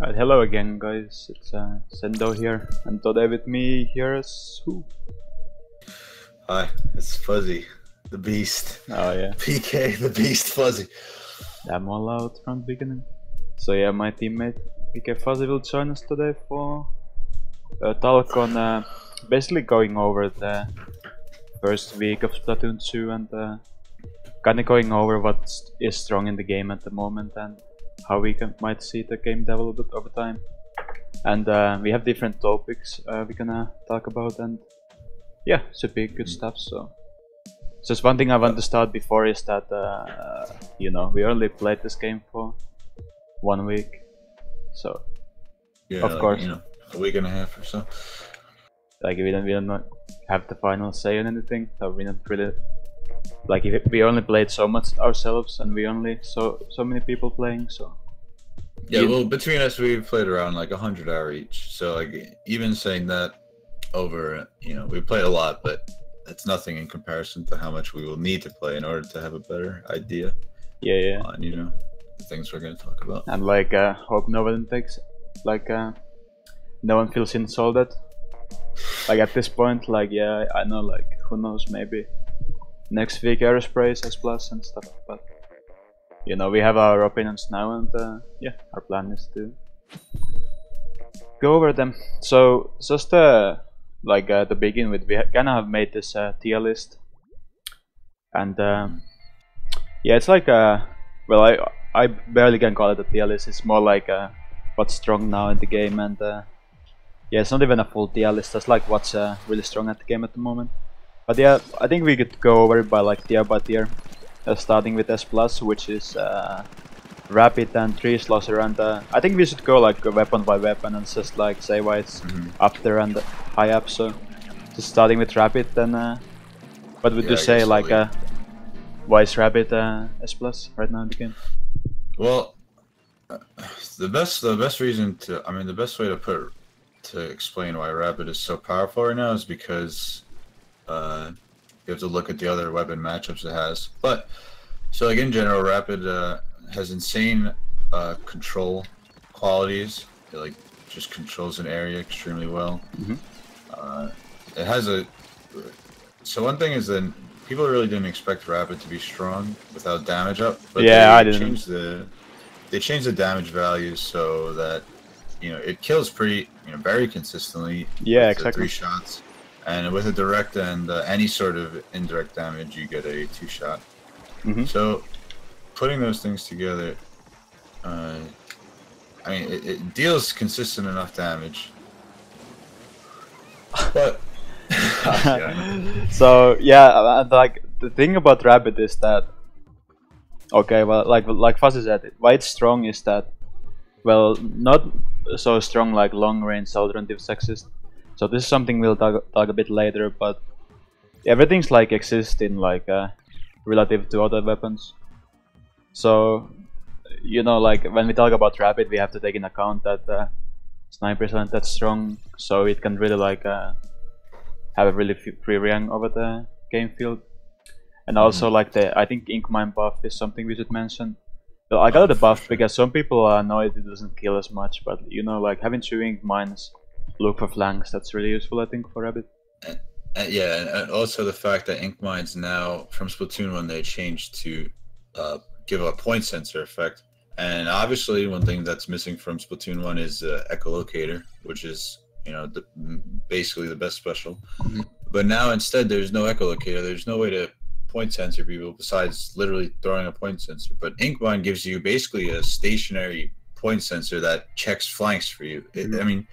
Right, hello again guys, it's Sendou here, and today with me here is who? Hi, it's Fuzzy, the Beast. Oh yeah. PK, the Beast Fuzzy. I'm all out from the beginning. So yeah, my teammate PK Fuzzy will join us today for a talk on basically going over the first week of Splatoon 2 and kinda going over what is strong in the game at the moment and how we might see the game develop over time. And we have different topics we're gonna talk about, and yeah, should be good stuff. So just one thing I want to start before is that you know, we only played this game for 1 week, so yeah, of course, you know, a week and a half or so, like we don't have the final say on anything, so we don't really, like, if we only played so much ourselves, and we only so many people playing, so yeah. Well, between us, we played around like 100 hours each. So like, even saying that over, you know, we played a lot, but it's nothing in comparison to how much we will need to play in order to have a better idea. Yeah, yeah. On, you know, the things we're gonna talk about. And like, hope no one takes, like, no one feels insulted. Like at this point, like, yeah, I know, like, who knows, maybe next week Aerosprays, S+ and stuff, but you know, we have our opinions now, and yeah, our plan is to go over them. So just like to begin with, we kind of have made this tier list, and yeah, it's like well, I barely can call it a tier list. It's more like what's strong now in the game, and yeah, it's not even a full tier list. That's like what's really strong at the game at the moment. But yeah, I think we could go over it by like tier by tier, starting with S+, which is Rapid and Tri-Slosher, and I think we should go like weapon by weapon and just like say why it's up there and high up. So just starting with Rapid, then what would you say, like, why is Rapid S+ right now in the game? Well, the best reason to, I mean, the best way to explain why Rapid is so powerful right now is because you have to look at the other weapon matchups it has. But so like in general, Rapid has insane control qualities. It like just controls an area extremely well. It has a, so one thing is that people really didn't expect Rapid to be strong without damage up, but yeah, I didn't. They changed the damage values so that, you know, it kills pretty, you know, very consistently. Yeah, exactly. 3 shots. And with a direct and any sort of indirect damage, you get a 2-shot. So putting those things together, I mean, it deals consistent enough damage. But so yeah, like the thing about Rapid is that, okay, well, like Fuzzy said, why it's strong is that, well, not so strong like long range alternatives exist. So this is something we'll talk a bit later, but everything's like existing like relative to other weapons. So, you know, like when we talk about Rapid, we have to take in account that snipers aren't that strong, so it can really like have a really free reign over the game field. And also like I think Ink Mine buff is something we should mention. Well, I got the buff because some people are annoyed it doesn't kill as much, but you know, like having 2 Ink Mines, look for flanks, that's really useful, I think, for Rabbit. Yeah, and also the fact that Ink Mines now, from Splatoon 1, they changed to give a point sensor effect. And obviously, one thing that's missing from Splatoon 1 is Echolocator, which is, you know, basically the best special. But now, instead, there's no Echolocator. There's no way to point sensor people besides literally throwing a point sensor. But Ink Mine gives you basically a stationary point sensor that checks flanks for you. I mean,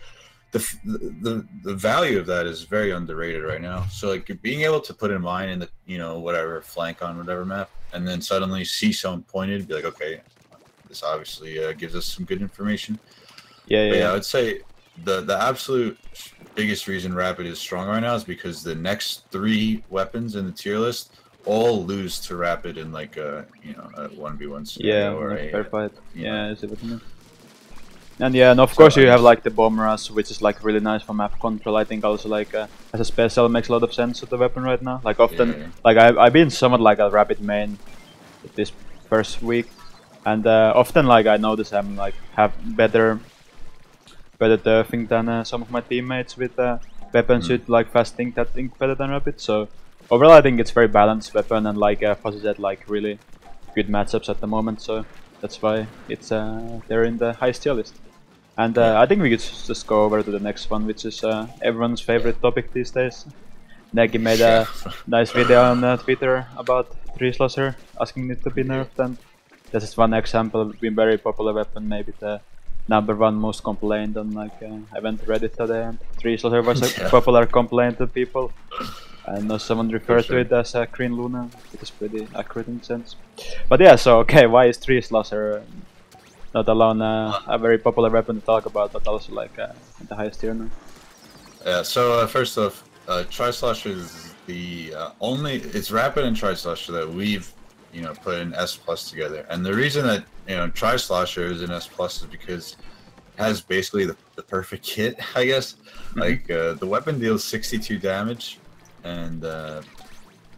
the value of that is very underrated right now. So like being able to put in mine in the, you know, whatever flank on whatever map, and then suddenly see someone pointed, be like, okay, this obviously gives us some good information. Yeah, I would say the absolute biggest reason Rapid is strong right now is because the next 3 weapons in the tier list all lose to Rapid in like a, you know, a 1v1 scenario, yeah, or a fair fight. Yeah, it's a bit more. And yeah, and of course you have like the bomb rush, which is like really nice for map control. I think also like as a special makes a lot of sense with the weapon right now. Like often, like I've been somewhat like a Rapid main this first week, and often like I notice I'm like have better better derfing than some of my teammates with weapons with like fast ink that ink better than Rapid. So overall, I think it's very balanced weapon, and like Fuzzy said, like really good matchups at the moment. So that's why it's they're in the highest tier list. And I think we could just go over to the next one, which is everyone's favorite topic these days. Nike made a nice video on Twitter about Tri-Slosher, asking it to be nerfed, and this is one example of being very popular weapon, maybe the #1 most complained on like I went to Reddit today, and Tri-Slosher was a popular complaint to people. I know someone referred to it as a green Luna, it is pretty accurate in sense. But yeah, so okay, why is Tri-Slosher not alone a very popular weapon to talk about, but also like the highest tier now? Yeah, so first off, Tri-Slosher is the only, it's Rapid and Tri-Slosher that we've, you know, put an S+ together. And the reason that, you know, Tri-Slosher is an S+ is because it has basically the perfect kit, I guess. Like, the weapon deals 62 damage, and the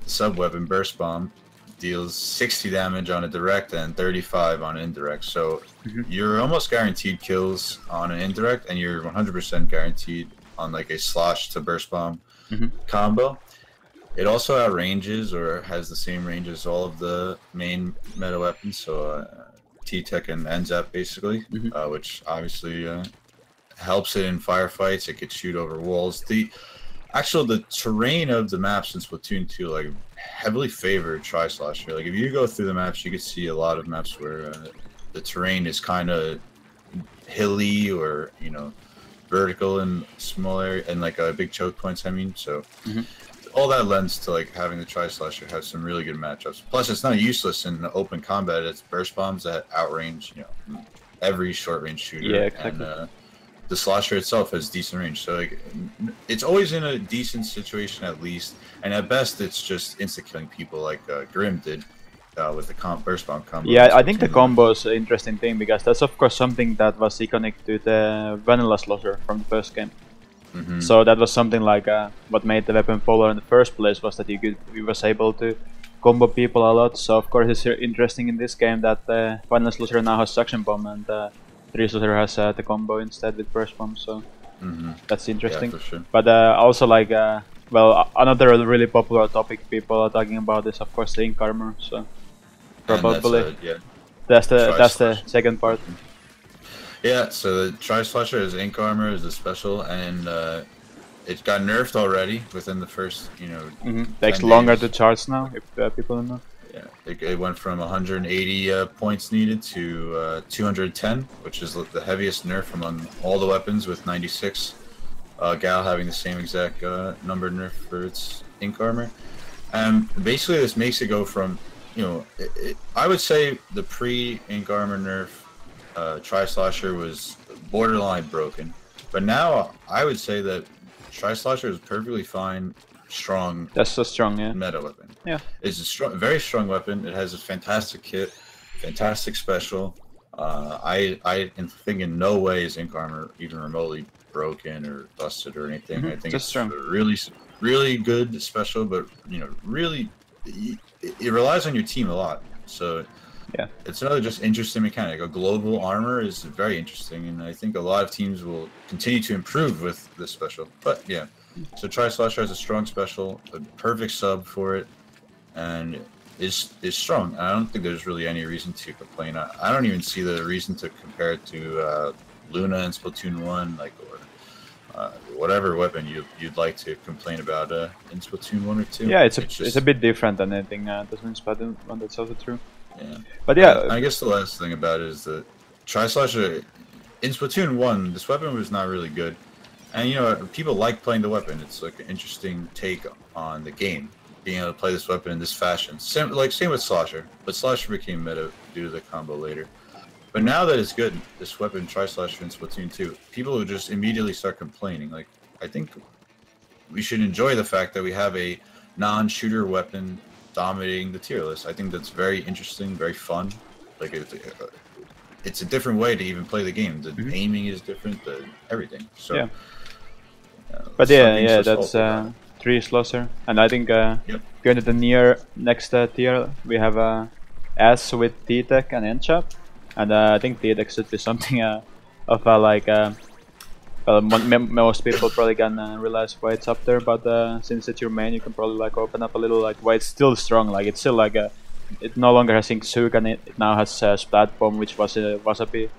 sub-weapon, Burst Bomb, deals 60 damage on a direct and 35 on an indirect. So you're almost guaranteed kills on an indirect, and you're 100% guaranteed on like a slosh to Burst Bomb combo. It also outranges or has the same range as all of the main meta weapons, so T-Tek and N-Zap basically, which obviously helps it in firefights. It could shoot over walls. The terrain of the maps in Splatoon 2 like heavily favored Tri-Slosher. Like if you go through the maps, you can see a lot of maps where the terrain is kind of hilly or, you know, vertical and smaller and like big choke points, I mean. So all that lends to like having the Tri-Slosher have some really good matchups. Plus it's not useless in open combat. It's burst bombs that outrange, you know, every short range shooter. Yeah, exactly. And the slosher itself has decent range, so like it's always in a decent situation at least, and at best it's just insta killing people like Grim did with the burst bomb combo. Yeah, I think the combo is an interesting thing, because that's of course something that was iconic to the vanilla slosher from the first game. So that was something like what made the weapon popular in the first place, was that you was able to combo people a lot. So of course it's interesting in this game that the vanilla slosher now has suction bomb, and Tri-Slosher has the combo instead with burst bomb. So that's interesting. Yeah, for sure. But also like well, another really popular topic people are talking about is of course the Ink Armor. So probably that's the second part. Yeah, so the Tri-Slosher is Ink Armor, is a special, and it got nerfed already within the first, you know, takes longer to charge now, if people don't know. Yeah, it went from 180 points needed to 210, which is the heaviest nerf among all the weapons, with 96. Gal having the same exact number nerf for its Ink Armor. Basically this makes it go from, you know, I would say the pre-Ink Armor nerf Tri-Slosher was borderline broken, but now I would say that Tri-Slosher is perfectly fine, strong. That's so strong, yeah. Meta weapon. Yeah, it's a strong, very strong weapon. It has a fantastic kit, fantastic special. I think in no way is Ink Armor even remotely broken or busted or anything. I think it's strong. A really, really good special, but you know, really, it relies on your team a lot. So. Yeah, it's another just interesting mechanic. A global armor is very interesting, and I think a lot of teams will continue to improve with this special. But yeah, so Tri-Slosher has a strong special, a perfect sub for it, and is strong. And I don't think there's really any reason to complain. I don't even see the reason to compare it to Luna and Splatoon 1, like, or whatever weapon you'd like to complain about in Splatoon 1 or 2. Yeah, it's a bit different than anything that's in Splatoon 1, that's also true. Yeah. But yeah, I guess the last thing about it is that Tri-Slosher in Splatoon 1, this weapon was not really good, and you know, people like playing the weapon. It's like an interesting take on the game, being able to play this weapon in this fashion. Same with Slosher, but Slosher became meta due to the combo later. But now that it's good, this weapon Tri-Slosher in Splatoon 2, people will just immediately start complaining. Like, I think we should enjoy the fact that we have a non-shooter weapon dominating the tier list. I think that's very interesting, very fun. Like it's a different way to even play the game. The aiming is different, everything. So, yeah. But yeah, that's Tri-Slosher. And I think going to the next tier, we have S with T-Tek and N-Zap. And I think T-Tek should be something of a like Well, most people probably gonna realize why it's up there, but since it's your main, you can probably like open up a little like why it's still strong. Like it's still like a, it no longer has Ink Suikan, it now has Splat Bomb, which was a Wasabi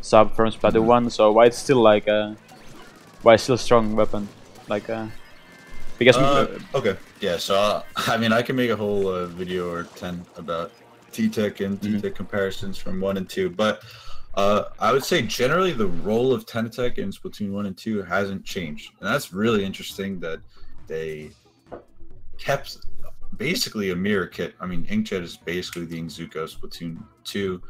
sub from Splatoon 1. So why it's still like a, why it's still strong weapon, like because okay, yeah. So I mean, I can make a whole video or 10 about T-Tek and T-Tek comparisons from 1 and 2, but. I would say generally the role of Tentacek in Splatoon 1 and 2 hasn't changed. And that's really interesting that they kept basically a mirror kit. I mean, Inkjet is basically the Inkzuko of Splatoon 2.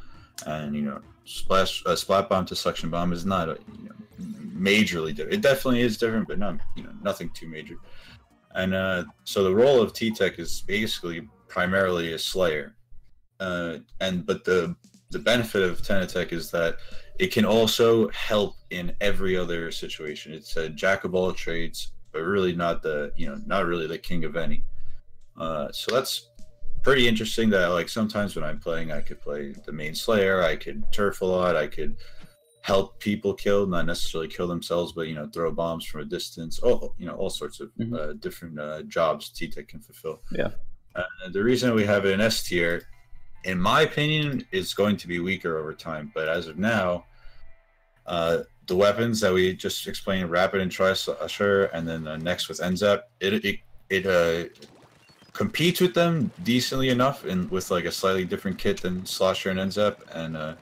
And, you know, Splat Bomb to Suction Bomb is not, you know, majorly different. It definitely is different, but not, you know, nothing too major. And so the role of T-Tek is basically primarily a slayer. But the benefit of Tentacek is that it can also help in every other situation. It's a jack of all trades, but really not the, you know, not really the king of any. So that's pretty interesting that like sometimes when I'm playing, I could play the main slayer, I could turf a lot, I could help people kill, not necessarily kill themselves, but, you know, throw bombs from a distance. Oh, you know, all sorts of different jobs Tentacek can fulfill. Yeah. The reason we have an S tier, in my opinion, it's going to be weaker over time, but as of now, the weapons that we just explained, Rapid and Tri-Slosher, and then next with N-Zap, it competes with them decently enough, and with like a slightly different kit than Slosher and N-Zap, and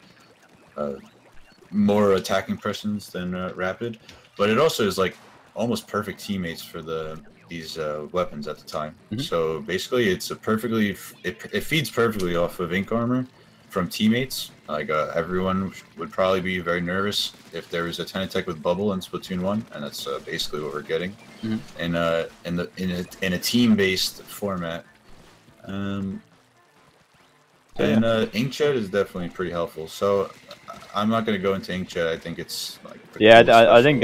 more attacking persons than Rapid. But it also is like almost perfect teammates for the these weapons at the time. So basically it's a perfectly, it feeds perfectly off of Ink Armor from teammates. Like everyone would probably be very nervous if there was a Tentacek with Bubble in Splatoon 1, and that's basically what we're getting in a team-based format. And Inkjet is definitely pretty helpful. So I'm not going to go into Inkjet. I think it's like I think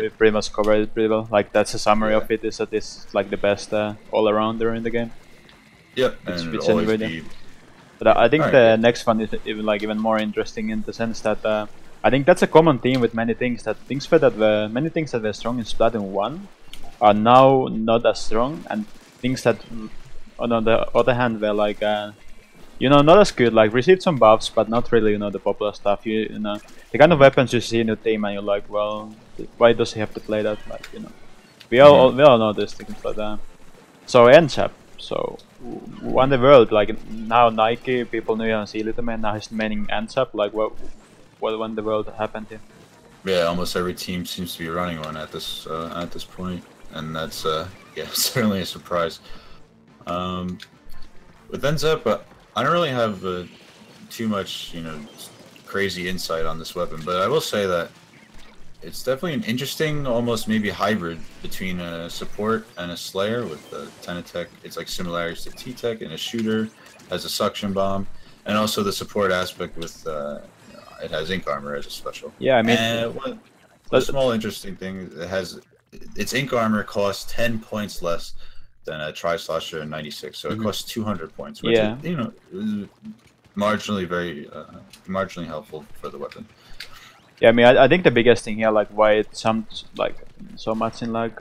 we pretty much covered it pretty well. Like that's a summary of it. Is that it's like the best all-arounder in the game? Yep, and it's always be... But I think the next one is even more interesting in the sense that I think that's a common theme with many things. That many things that were strong in Splatoon 1 are now not as strong, and things that on the other hand were like. You know, not as good, like received some buffs, but not really, you know, the popular stuff, you know, the kind of weapons you see in your team and you're like, well, why does he have to play that, like, you know, we all know these things, but, so N-Zap, so, won the world, like, now Nike, people knew him as E-Liter man, now he's naming N-Zap, like, what won the world happened here? Yeah, almost every team seems to be running one at this point, and that's, yeah, certainly a surprise. With N-Zap, I don't really have too much, you know, crazy insight on this weapon, but I will say that it's definitely an interesting, almost maybe hybrid between a support and a slayer with the Tentacek. It's like similarities to T-Tek, and a shooter has a suction bomb, and also the support aspect with you know, it has Ink Armor as a special. Yeah, I mean, and one small interesting thing, it has its Ink Armor costs 10 points less than a Tri-Slosher in 96, so it costs 200 points, which is, you know, marginally marginally helpful for the weapon. Yeah, I mean, I think the biggest thing here, like why it jumped like so much in like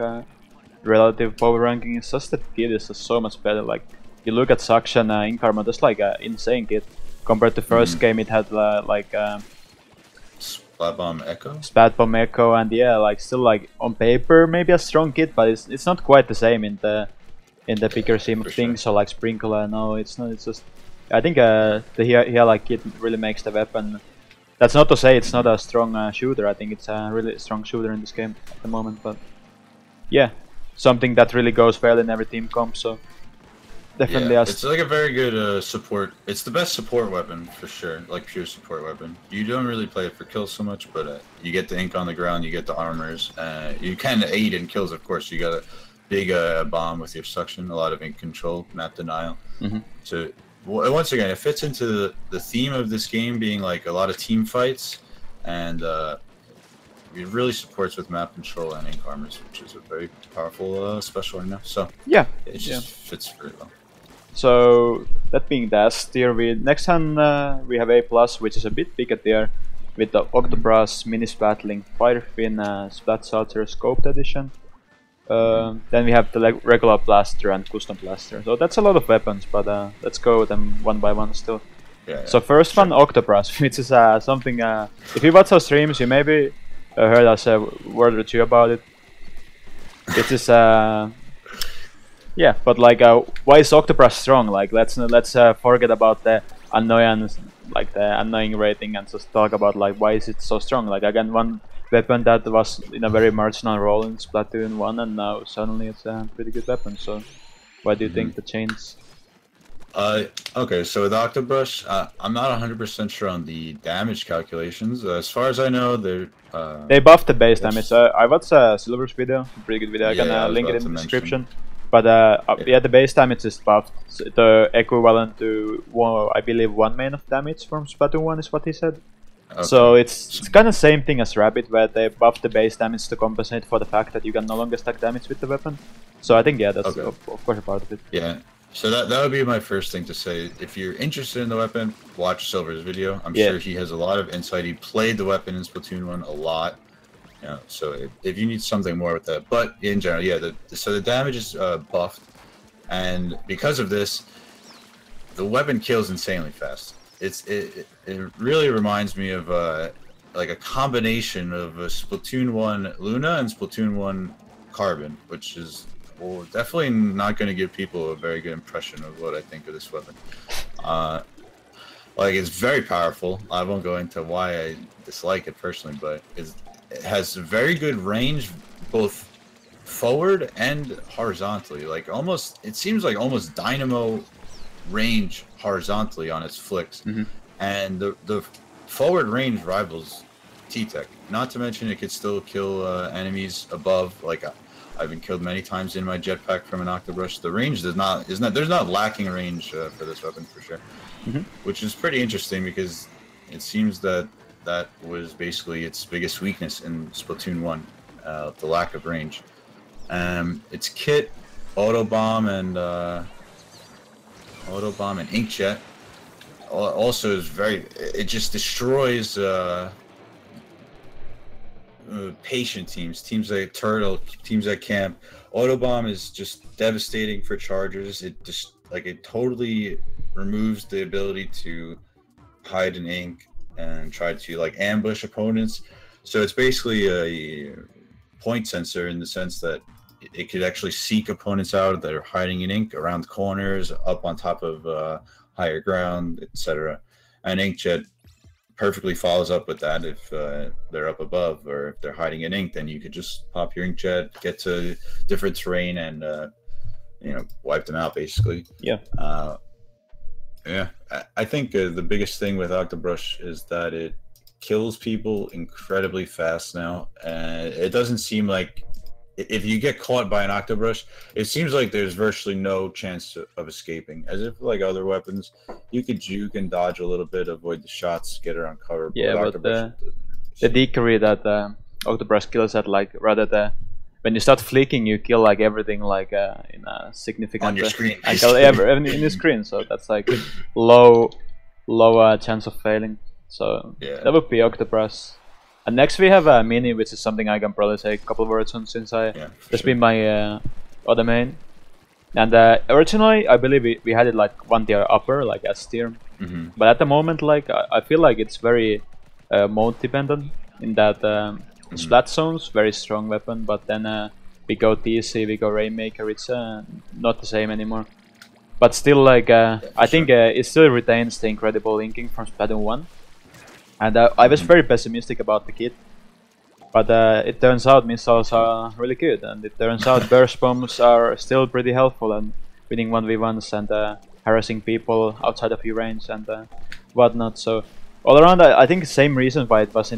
relative power ranking, is just that kit is just so much better. Like you look at Suction, Ink Armor, that's like an insane kit compared to first game. It had like. Splat Bomb Echo, and yeah, like still like on paper maybe a strong kit, but it's not quite the same in the bigger scheme of things. So like Sprinkler, no, it's not. It's just I think the here like kit really makes the weapon. That's not to say it's not a strong shooter. I think it's a really strong shooter in this game at the moment. But yeah, something that really goes well in every team comp. So definitely, yeah, it's like a very good support. It's the best support weapon for sure, like pure support weapon. You don't really play it for kills so much, but you get the ink on the ground, you get the armors, you kind of aid in kills, of course. You got a big bomb with your suction, a lot of ink control, map denial. So once again, it fits into the theme of this game being like a lot of team fights, and it really supports with map control and ink armors, which is a very powerful special right now. So yeah, it just fits very well. So that being that tier, next time we have A+, which is a bit bigger tier. with the Octobrush, Mini Splatling, Firefin, Splat Zones Scoped Edition. Then we have the regular Blaster and Custom Blaster. So that's a lot of weapons, but let's go with them one by one still. Yeah, so first one, Octobrush, which is something, if you watch our streams, you maybe heard us a word or two about it. It is, yeah, but like, why is Octobrush strong? Like, let's forget about the annoyance, like the annoying rating, and just talk about like, why is it so strong? Like, again, one weapon that was in a very marginal role in Splatoon 1, and now suddenly it's a pretty good weapon. So why do you think the change? Okay, so with Octobrush, I'm not 100% sure on the damage calculations. As far as I know, they buffed the base damage. I watched Silver's video, pretty good video. I can link it in the description. But yeah, the base damage is buffed. So the equivalent to, I believe, 1 main of damage from Splatoon 1 is what he said. Okay. So it's kind of same thing as Rapid, where they buff the base damage to compensate for the fact that you can no longer stack damage with the weapon. So I think, yeah, that's of course a part of it. Yeah. So that would be my first thing to say. If you're interested in the weapon, watch Silver's video. I'm sure he has a lot of insight. He played the weapon in Splatoon 1 a lot. You know, so if you need something more with that. But in general, yeah, so the damage is buffed. And because of this, the weapon kills insanely fast. It really reminds me of like a combination of a Splatoon 1 Luna and Splatoon 1 Carbon, which is... well, definitely not going to give people a very good impression of what I think of this weapon. Like, it's very powerful. I won't go into why I dislike it personally, but it has very good range, both forward and horizontally. Like, almost, it seems like almost Dynamo range horizontally on its flicks. Mm-hmm. And the forward range rivals T-Tek. Not to mention it could still kill enemies above, like... I've been killed many times in my jetpack from an Octobrush. The range there's not lacking range for this weapon for sure, which is pretty interesting because it seems that was basically its biggest weakness in Splatoon 1, the lack of range. Its kit, Autobomb and Inkjet, also is it just destroys. Patient teams like Turtle, teams that camp. Autobomb is just devastating for chargers. It just it totally removes the ability to hide in ink and try to ambush opponents. So it's basically a point sensor in the sense that it could actually seek opponents out that are hiding in ink around corners, up on top of higher ground, etc. And Inkjet perfectly follows up with that. If they're up above or if they're hiding in ink, then you could just pop your Inkjet, get to different terrain, and wipe them out basically. Yeah. Yeah. I think the biggest thing with Octobrush is that it kills people incredibly fast now, and it doesn't seem like if you get caught by an Octobrush, it seems like there's virtually no chance of escaping. As if like other weapons, you could juke and dodge a little bit, avoid the shots, get around cover. Yeah, but the decree that Octobrush kills at, rather when you start flicking, you kill everything in a significant on your screen. I kill everything in your screen, so that's low chance of failing. So that would be Octobrush. And next we have Mini, which is something I can probably say a couple words on, since that's been my other main. And originally, I believe we had it one tier upper, S tier. But at the moment, I feel like it's very mode dependent, in that Splat Zones, very strong weapon, but then we go TC, we go Rainmaker, it's not the same anymore. But still, I think it still retains the incredible linking from Splatoon 1. And I was very pessimistic about the kit, but it turns out missiles are really good, and it turns out burst bombs are still pretty helpful, and winning 1v1s and harassing people outside of your range and whatnot. So all around, I think the same reason why it was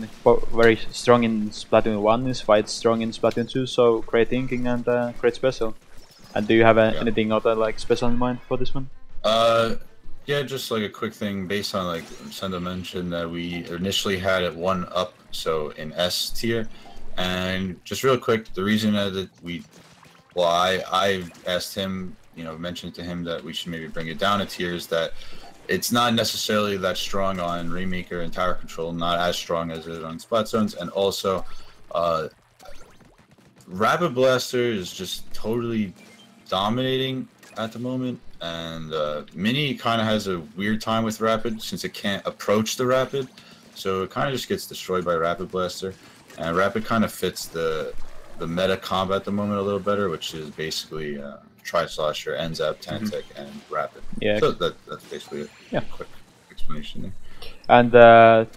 very strong in Splatoon 1 is why it's strong in Splatoon 2, so great thinking and great special. And do you have anything other special in mind for this one? Yeah, just a quick thing based on Sendou mentioned that we initially had it 1 up, so in S tier. And just real quick, the reason that I asked him, mentioned to him that we should maybe bring it down a tier is that It's not necessarily that strong on Rainmaker and Tower Control, not as strong as it is on Splat Zones, and also Rapid Blaster is just totally dominating at the moment, and Mini kind of has a weird time with Rapid since it can't approach the Rapid, so it kind of just gets destroyed by Rapid Blaster, and Rapid kind of fits the meta comp at the moment a little better, which is basically Tri-Slosher, N-Zap, Tentacek, and Rapid. Yeah. So that's basically it. Yeah. Quick explanation there. And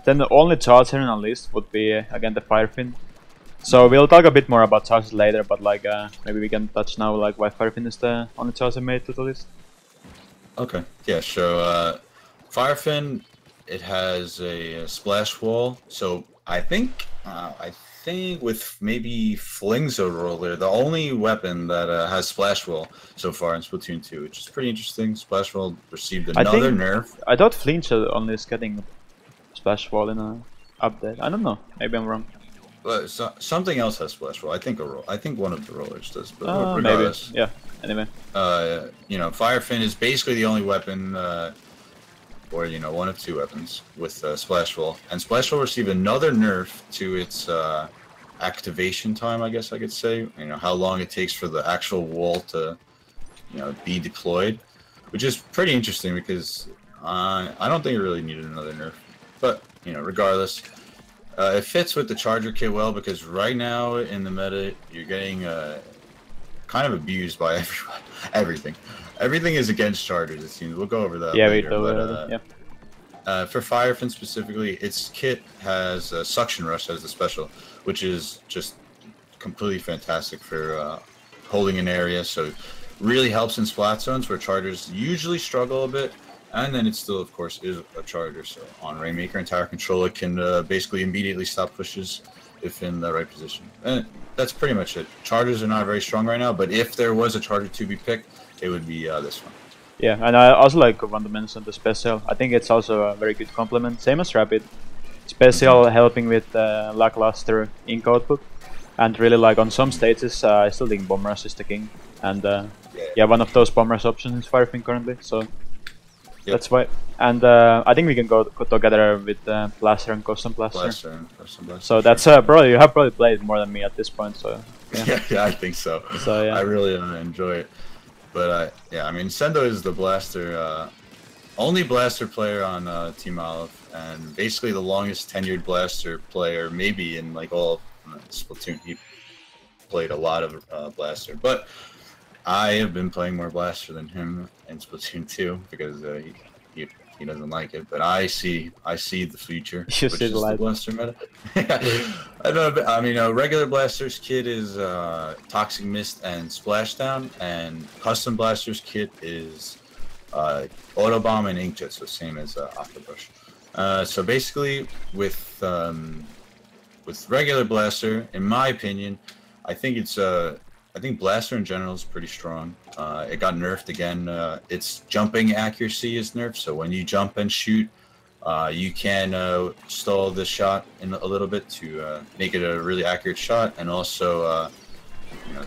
then the only charge here in our list would be, again, the Firefin. So we'll talk a bit more about charges later, but like maybe we can touch now like why Firefin is the only charge I made to the list. Okay. Yeah, so Firefin, it has a Splashwall, so I think with maybe Flingzo Roller, the only weapon that has Splashwall so far in Splatoon 2, which is pretty interesting. Splashwall received another nerf. I thought Flingzo only is getting Splashwall in an update. I don't know. Maybe I'm wrong. But so, something else has Splashwall. I think one of the rollers does. But regardless, maybe. Yeah. Anyway. You know, Firefin is basically the only weapon. Or, you know, one of two weapons with Splashwall. And Splashwall received another nerf to its activation time, I guess I could say. You know, how long it takes for the actual wall to, you know, be deployed. Which is pretty interesting because I don't think it really needed another nerf. But, you know, regardless, it fits with the Charger kit well because right now in the meta, you're getting kind of abused by everyone, everything. Everything is against Chargers, it seems. We'll go over that later. For Firefin specifically, its kit has Suction Rush as the special, which is just completely fantastic for holding an area. So it really helps in Splat Zones where Chargers usually struggle a bit. And then it still, of course, is a Charger. So on Rainmaker and Tower Control, it can basically immediately stop pushes if in the right position. And that's pretty much it. Chargers are not very strong right now, but if there was a Charger to be picked, it would be this one. Yeah, and I also like want to mention the special. I think it's also a very good complement, same as Rapid. Special helping with lackluster ink output, and really like on some stages, I still think Bomb Rush is the king. And yeah, one of those Bomb Rush options is Firefin currently, so that's why. And I think we can go together with Blaster and Custom Blaster. So that's probably, you have probably played more than me at this point, so yeah. Yeah, I think so. So yeah. I really enjoy it. But yeah, I mean, Sendou is the Blaster, only Blaster player on Team Olive, and basically the longest tenured Blaster player, maybe in like all Splatoon. He played a lot of Blaster, but I have been playing more Blaster than him in Splatoon 2 because he doesn't like it. But I see the future, which is the Blaster meta. I don't know. I mean, a regular Blaster's kit is Toxic Mist and Splashdown, and Custom Blaster's kit is Autobomb and Inkjet, so same as Octobrush. So basically, with regular Blaster, in my opinion, I think Blaster in general is pretty strong. It got nerfed again. Its jumping accuracy is nerfed, so when you jump and shoot, you can stall the shot in a little bit to make it a really accurate shot. And also, you know,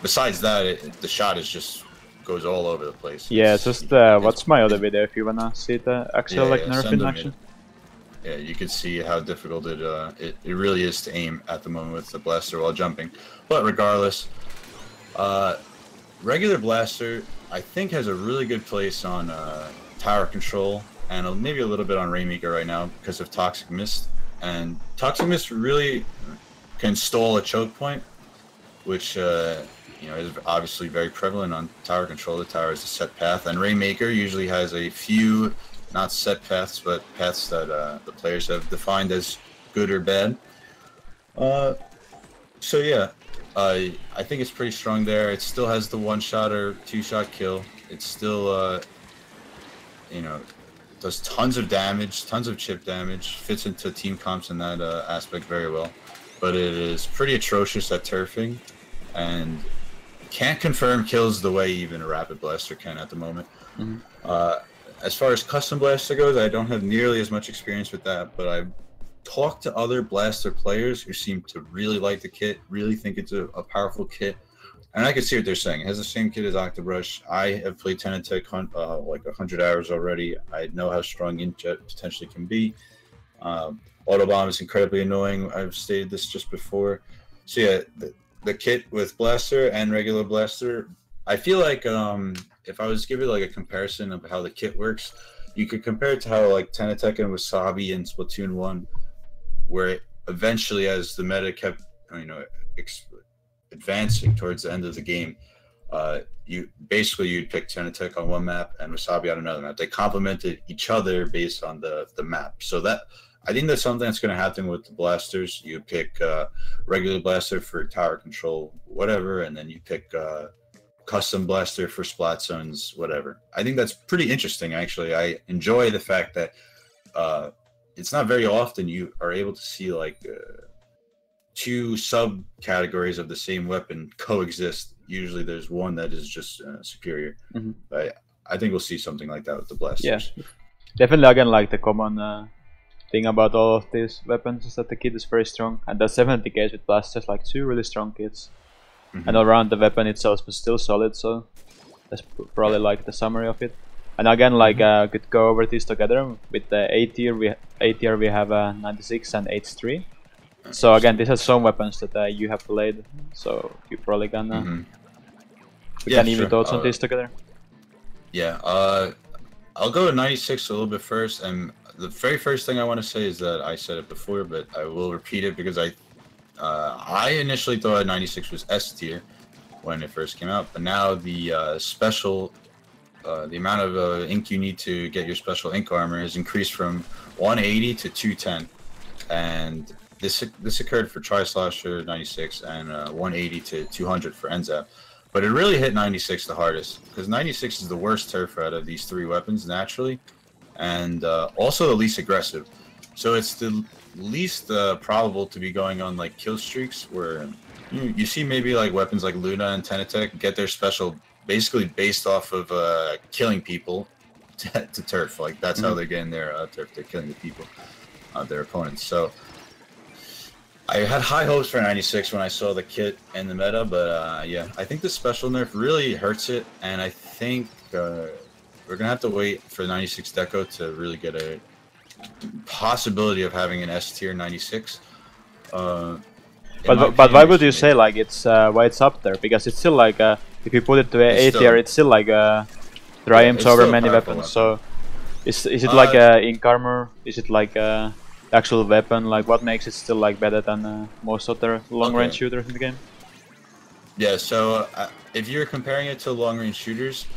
besides that, the shot is just goes all over the place. Yeah, it's just what's my other video if you wanna see the actual nerf in action. Yeah, you can see how difficult it really is to aim at the moment with the Blaster while jumping. But regardless, regular Blaster, I think, has a really good place on Tower Control and maybe a little bit on Rainmaker right now because of Toxic Mist. And Toxic Mist really can stall a choke point, which you know, is obviously very prevalent on Tower Control. The tower is a set path, and Rainmaker usually has a few... not set paths, but paths that the players have defined as good or bad. So yeah, I think it's pretty strong there. It still has the one-shot or two-shot kill. It still, you know, does tons of damage, tons of chip damage, fits into team comps in that aspect very well. But it is pretty atrocious at turfing, and can't confirm kills the way even a Rapid Blaster can at the moment. As far as Custom Blaster goes, I don't have nearly as much experience with that, but I've talked to other Blaster players who seem to really like the kit, really think it's a powerful kit, And I can see what they're saying. It has the same kit as Octobrush. I have played Tentacek like 100 hours already. I know how strong Inkjet potentially can be. Autobomb is incredibly annoying. I've stated this just before. So yeah, the kit with Blaster and regular Blaster, I feel like if I was giving like a comparison of how the kit works, you could compare it to how like Tentacek and Wasabi in Splatoon 1, where it eventually, as the meta kept, you know, advancing towards the end of the game, you'd pick Tentacek on one map and Wasabi on another map. They complemented each other based on the map. So that, I think that's something that's going to happen with the Blasters. You pick regular Blaster for Tower Control, whatever, and then you pick Custom Blaster for Splat Zones, whatever. I think that's pretty interesting, actually. I enjoy the fact that it's not very often you are able to see like two subcategories of the same weapon coexist. Usually there's one that is just superior. Mm-hmm. But I think we'll see something like that with the Blasters. Yeah. Definitely, again, like the common thing about all of these weapons is that the kit is very strong, and that's definitely the case with Blasters, like two really strong kits. Mm-hmm. And around the weapon itself was still solid, so that's probably like the summary of it. And again, like could go over these together. With the A tier we have 96 and H3. So again, these are some weapons that you have played, so you probably gonna thoughts on these together. Yeah, I'll go to 96 a little bit first, and the very first thing I want to say is that I said it before, but I will repeat it because I initially thought 96 was S tier when it first came out, but now the special, the amount of ink you need to get your special ink armor has increased from 180 to 210, and this occurred for Tri-Slosher 96 and 180 to 200 for N-Zap. But it really hit 96 the hardest, because 96 is the worst turf out of these three weapons naturally, and also the least aggressive. So it's the least probable to be going on like kill streaks, where you see maybe like weapons like Luna and Tentacek get their special basically based off of killing people to turf. Like that's how they're getting their turf. They're killing the people, their opponents. So I had high hopes for 96 when I saw the kit and the meta, but yeah, I think the special nerf really hurts it, and I think we're gonna have to wait for 96 Deco to really get a possibility of having an S tier 96. But why would you say like it's why it's up there? Because it's still like if you put it to A tier, it's still like triumphs over many weapons. So is it like Ink Armor? Is it like actual weapon, like what makes it still like better than most other long-range shooters in the game? Yeah, so if you're comparing it to long-range shooters,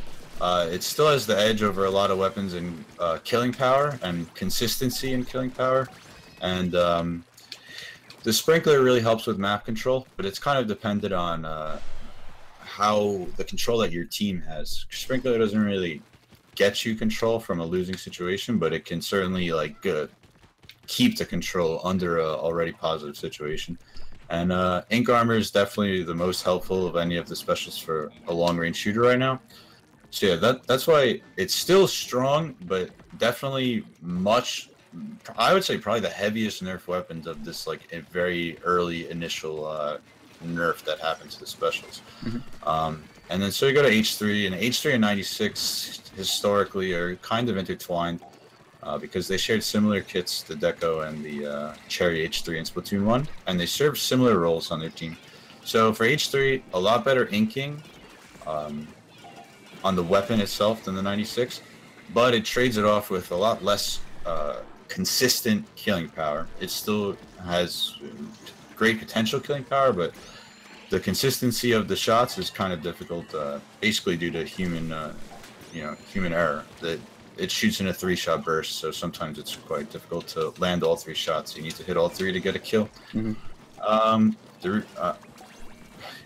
it still has the edge over a lot of weapons in killing power and consistency in killing power, and the Sprinkler really helps with map control, but it's kind of dependent on how the control that your team has. Sprinkler doesn't really get you control from a losing situation, but it can certainly like keep the control under a already positive situation. And Ink Armor is definitely the most helpful of any of the specials for a long-range shooter right now. So yeah, that's why it's still strong, but definitely much, I would say probably the heaviest nerf weapons of this like a very early initial nerf that happened to the specials. Mm-hmm. And then so you go to H3, and H3 and 96 historically are kind of intertwined. Because they shared similar kits, the Deco and the Cherry H3 in Splatoon 1, and they served similar roles on their team. So for H3, a lot better inking on the weapon itself than the 96, but it trades it off with a lot less consistent killing power. It still has great potential killing power, but the consistency of the shots is kind of difficult, basically due to human, human error. It shoots in a three-shot burst, so sometimes it's quite difficult to land all three shots. You need to hit all three to get a kill. Mm-hmm.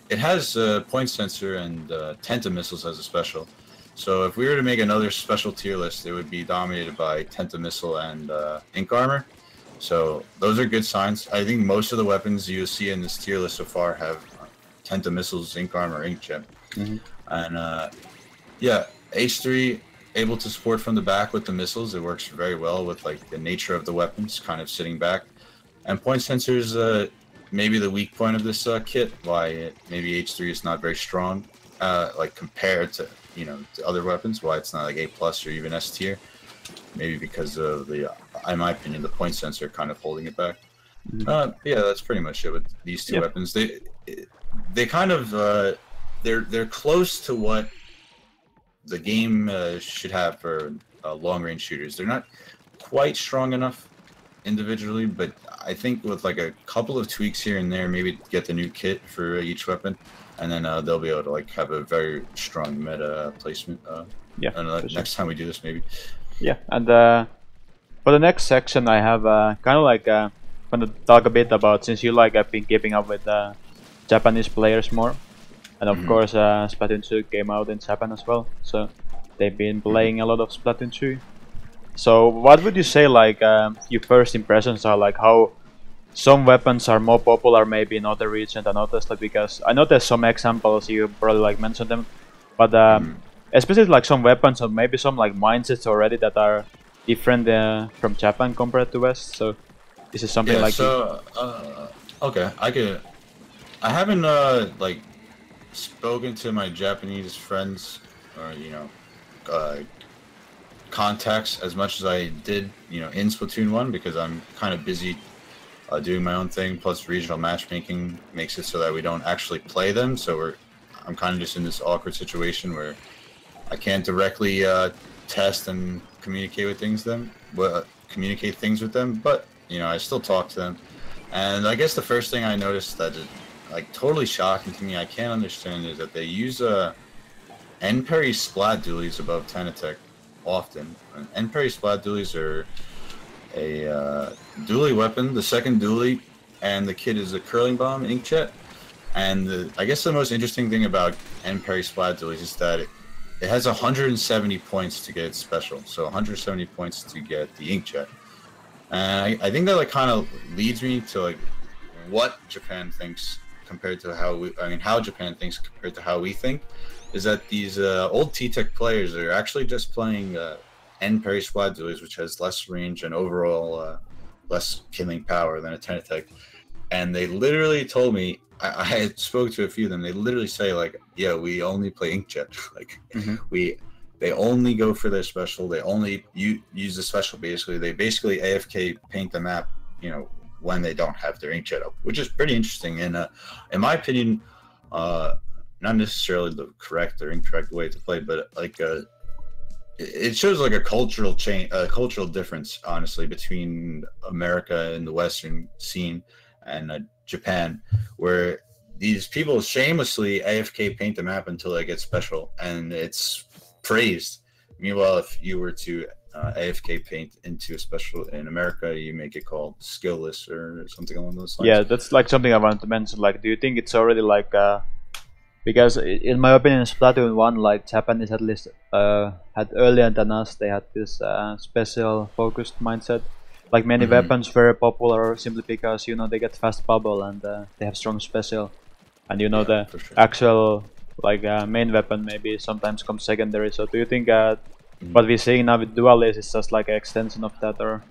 It has a Point Sensor and Tenta Missiles as a special. So if we were to make another special tier list, it would be dominated by Tenta Missile and Ink Armor. So those are good signs. I think most of the weapons you see in this tier list so far have Tenta Missiles, Ink Armor, Inkjet. Mm-hmm. And yeah, H3... able to support from the back with the missiles. It works very well with like the nature of the weapons, kind of sitting back. And Point Sensor is maybe the weak point of this kit, why maybe H3 is not very strong, like compared to, you know, to other weapons, why it's not like A plus or even S tier. Maybe because of the, in my opinion, the point sensor kind of holding it back. Yeah, that's pretty much it with these two weapons. They kind of they're close to what the game should have for long range shooters. They're not quite strong enough individually, but I think with like a couple of tweaks here and there, maybe get the new kit for each weapon, and then they'll be able to like have a very strong meta placement. Next time we do this, maybe. Yeah, and for the next section, I have kind of like want to talk a bit about, since you like I've been keeping up with Japanese players more, and of course Splatoon 2 came out in Japan as well, so they've been playing a lot of Splatoon 2. So what would you say like your first impressions are, like how some weapons are more popular maybe in other regions than others? Like, because I know there's some examples you probably like mentioned them, but especially like some weapons or maybe some like mindsets already that are different from Japan compared to West. So this is something like so okay, I haven't like spoken to my Japanese friends or, you know, contacts as much as I did, you know, in Splatoon 1, because I'm kind of busy doing my own thing, plus regional matchmaking makes it so that we don't actually play them, so I'm kind of just in this awkward situation where I can't directly test and communicate with things with them, but you know, I still talk to them. And I guess the first thing I noticed that is like totally shocking to me, I can't understand, is that they use N-Parry Splat Dualies above Tentacek often. N-Parry Splat Dualies are a dually weapon. The second dually and the kit is a curling bomb Inkjet. And I guess the most interesting thing about N-Parry Splat Dualies is that it has 170 points to get its special, so 170 points to get the Inkjet. And I think that like kind of leads me to like what Japan thinks compared to how how Japan thinks compared to how we think, is that these old T-Tek players are actually just playing N-Parry Splat Dualies, which has less range and overall less killing power than a Tentacek. And they literally told me, I spoke to a few of them, they literally say like, yeah, we only play Inkjet. Like they only go for their special, they only use the special basically. They basically AFK paint the map, you know, when they don't have their Inkjet up, which is pretty interesting. And in my opinion, not necessarily the correct or incorrect way to play, but like it shows like a cultural change, a cultural difference, honestly, between America and the Western scene and Japan, where these people shamelessly AFK paint the map until they get special, and it's praised. Meanwhile, if you were to AFK paint into a special in America, you may get called skillless or something along those lines. Yeah, that's like something I wanted to mention. Like, do you think it's already like because in my opinion, Splatoon 1, like Japanese at least had earlier than us, they had this special focused mindset. Like many weapons very popular simply because, you know, they get fast bubble and they have strong special, and you know, the actual like main weapon maybe sometimes comes secondary. So do you think what we're seeing now with dualies is just like an extension of that, or?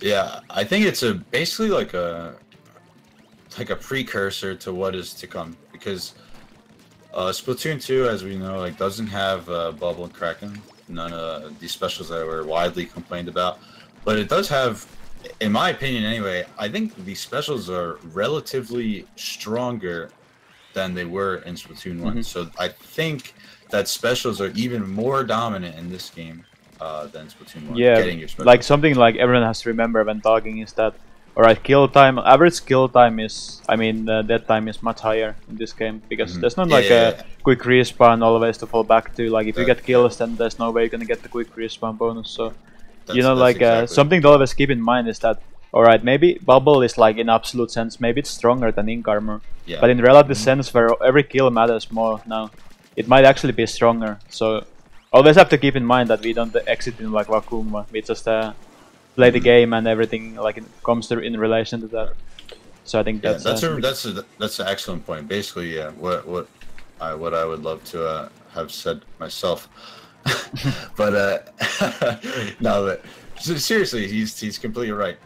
Yeah, I think it's basically like a precursor to what is to come, because Splatoon 2, as we know, like doesn't have bubble and Kraken, none of these specials that were widely complained about. But it does have, in my opinion anyway, I think these specials are relatively stronger than they were in Splatoon 1. So I think that specials are even more dominant in this game than Splatoon 1. Yeah, getting your specials. Like something like everyone has to remember when talking is that, alright, kill time, average kill time is, I mean, death time is much higher in this game, because there's not like a quick respawn always to fall back to. Like if you get kills, then there's no way you're gonna get the quick respawn bonus. So. You know, like something to always keep in mind is that, alright, maybe bubble is like in absolute sense, maybe it's stronger than Ink Armor, but in relative sense, where every kill matters more now, it might actually be stronger. So always have to keep in mind that we don't exit in like vacuum, we just play the game and everything like it comes through in relation to that. So I think that's an excellent point. Basically, yeah, what I would love to have said myself. But no, but seriously, he's completely right.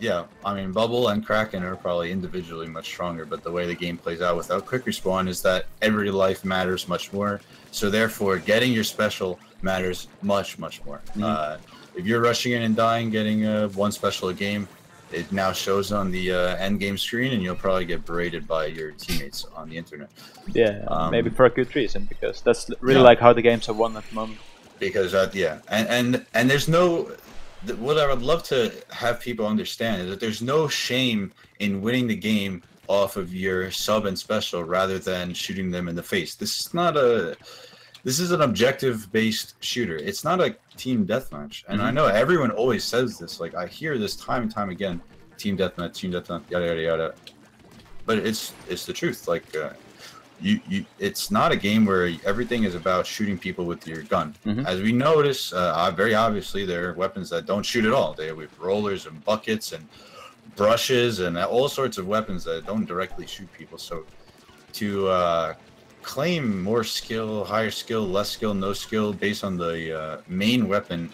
yeah, I mean, Bubble and Kraken are probably individually much stronger, but the way the game plays out without Quick Respawn is that every life matters much more. So therefore, getting your special matters much, much more. Mm-hmm. If you're rushing in and dying, getting one special a game, it now shows on the end game screen, and you'll probably get berated by your teammates on the internet. Yeah, maybe for a good reason, because that's really like how the games are won at the moment. Because and there's no, what I would love to have people understand is that there's no shame in winning the game off of your sub and special rather than shooting them in the face. This is an objective-based shooter. It's not a team deathmatch. And I know everyone always says this. Like, I hear this time and time again. Team deathmatch, yada, yada, yada. But it's the truth. Like, it's not a game where everything is about shooting people with your gun. Mm-hmm. As we notice, very obviously, there are weapons that don't shoot at all. They have rollers and buckets and brushes and all sorts of weapons that don't directly shoot people. So to... claim more skill, higher skill, less skill, no skill based on the main weapon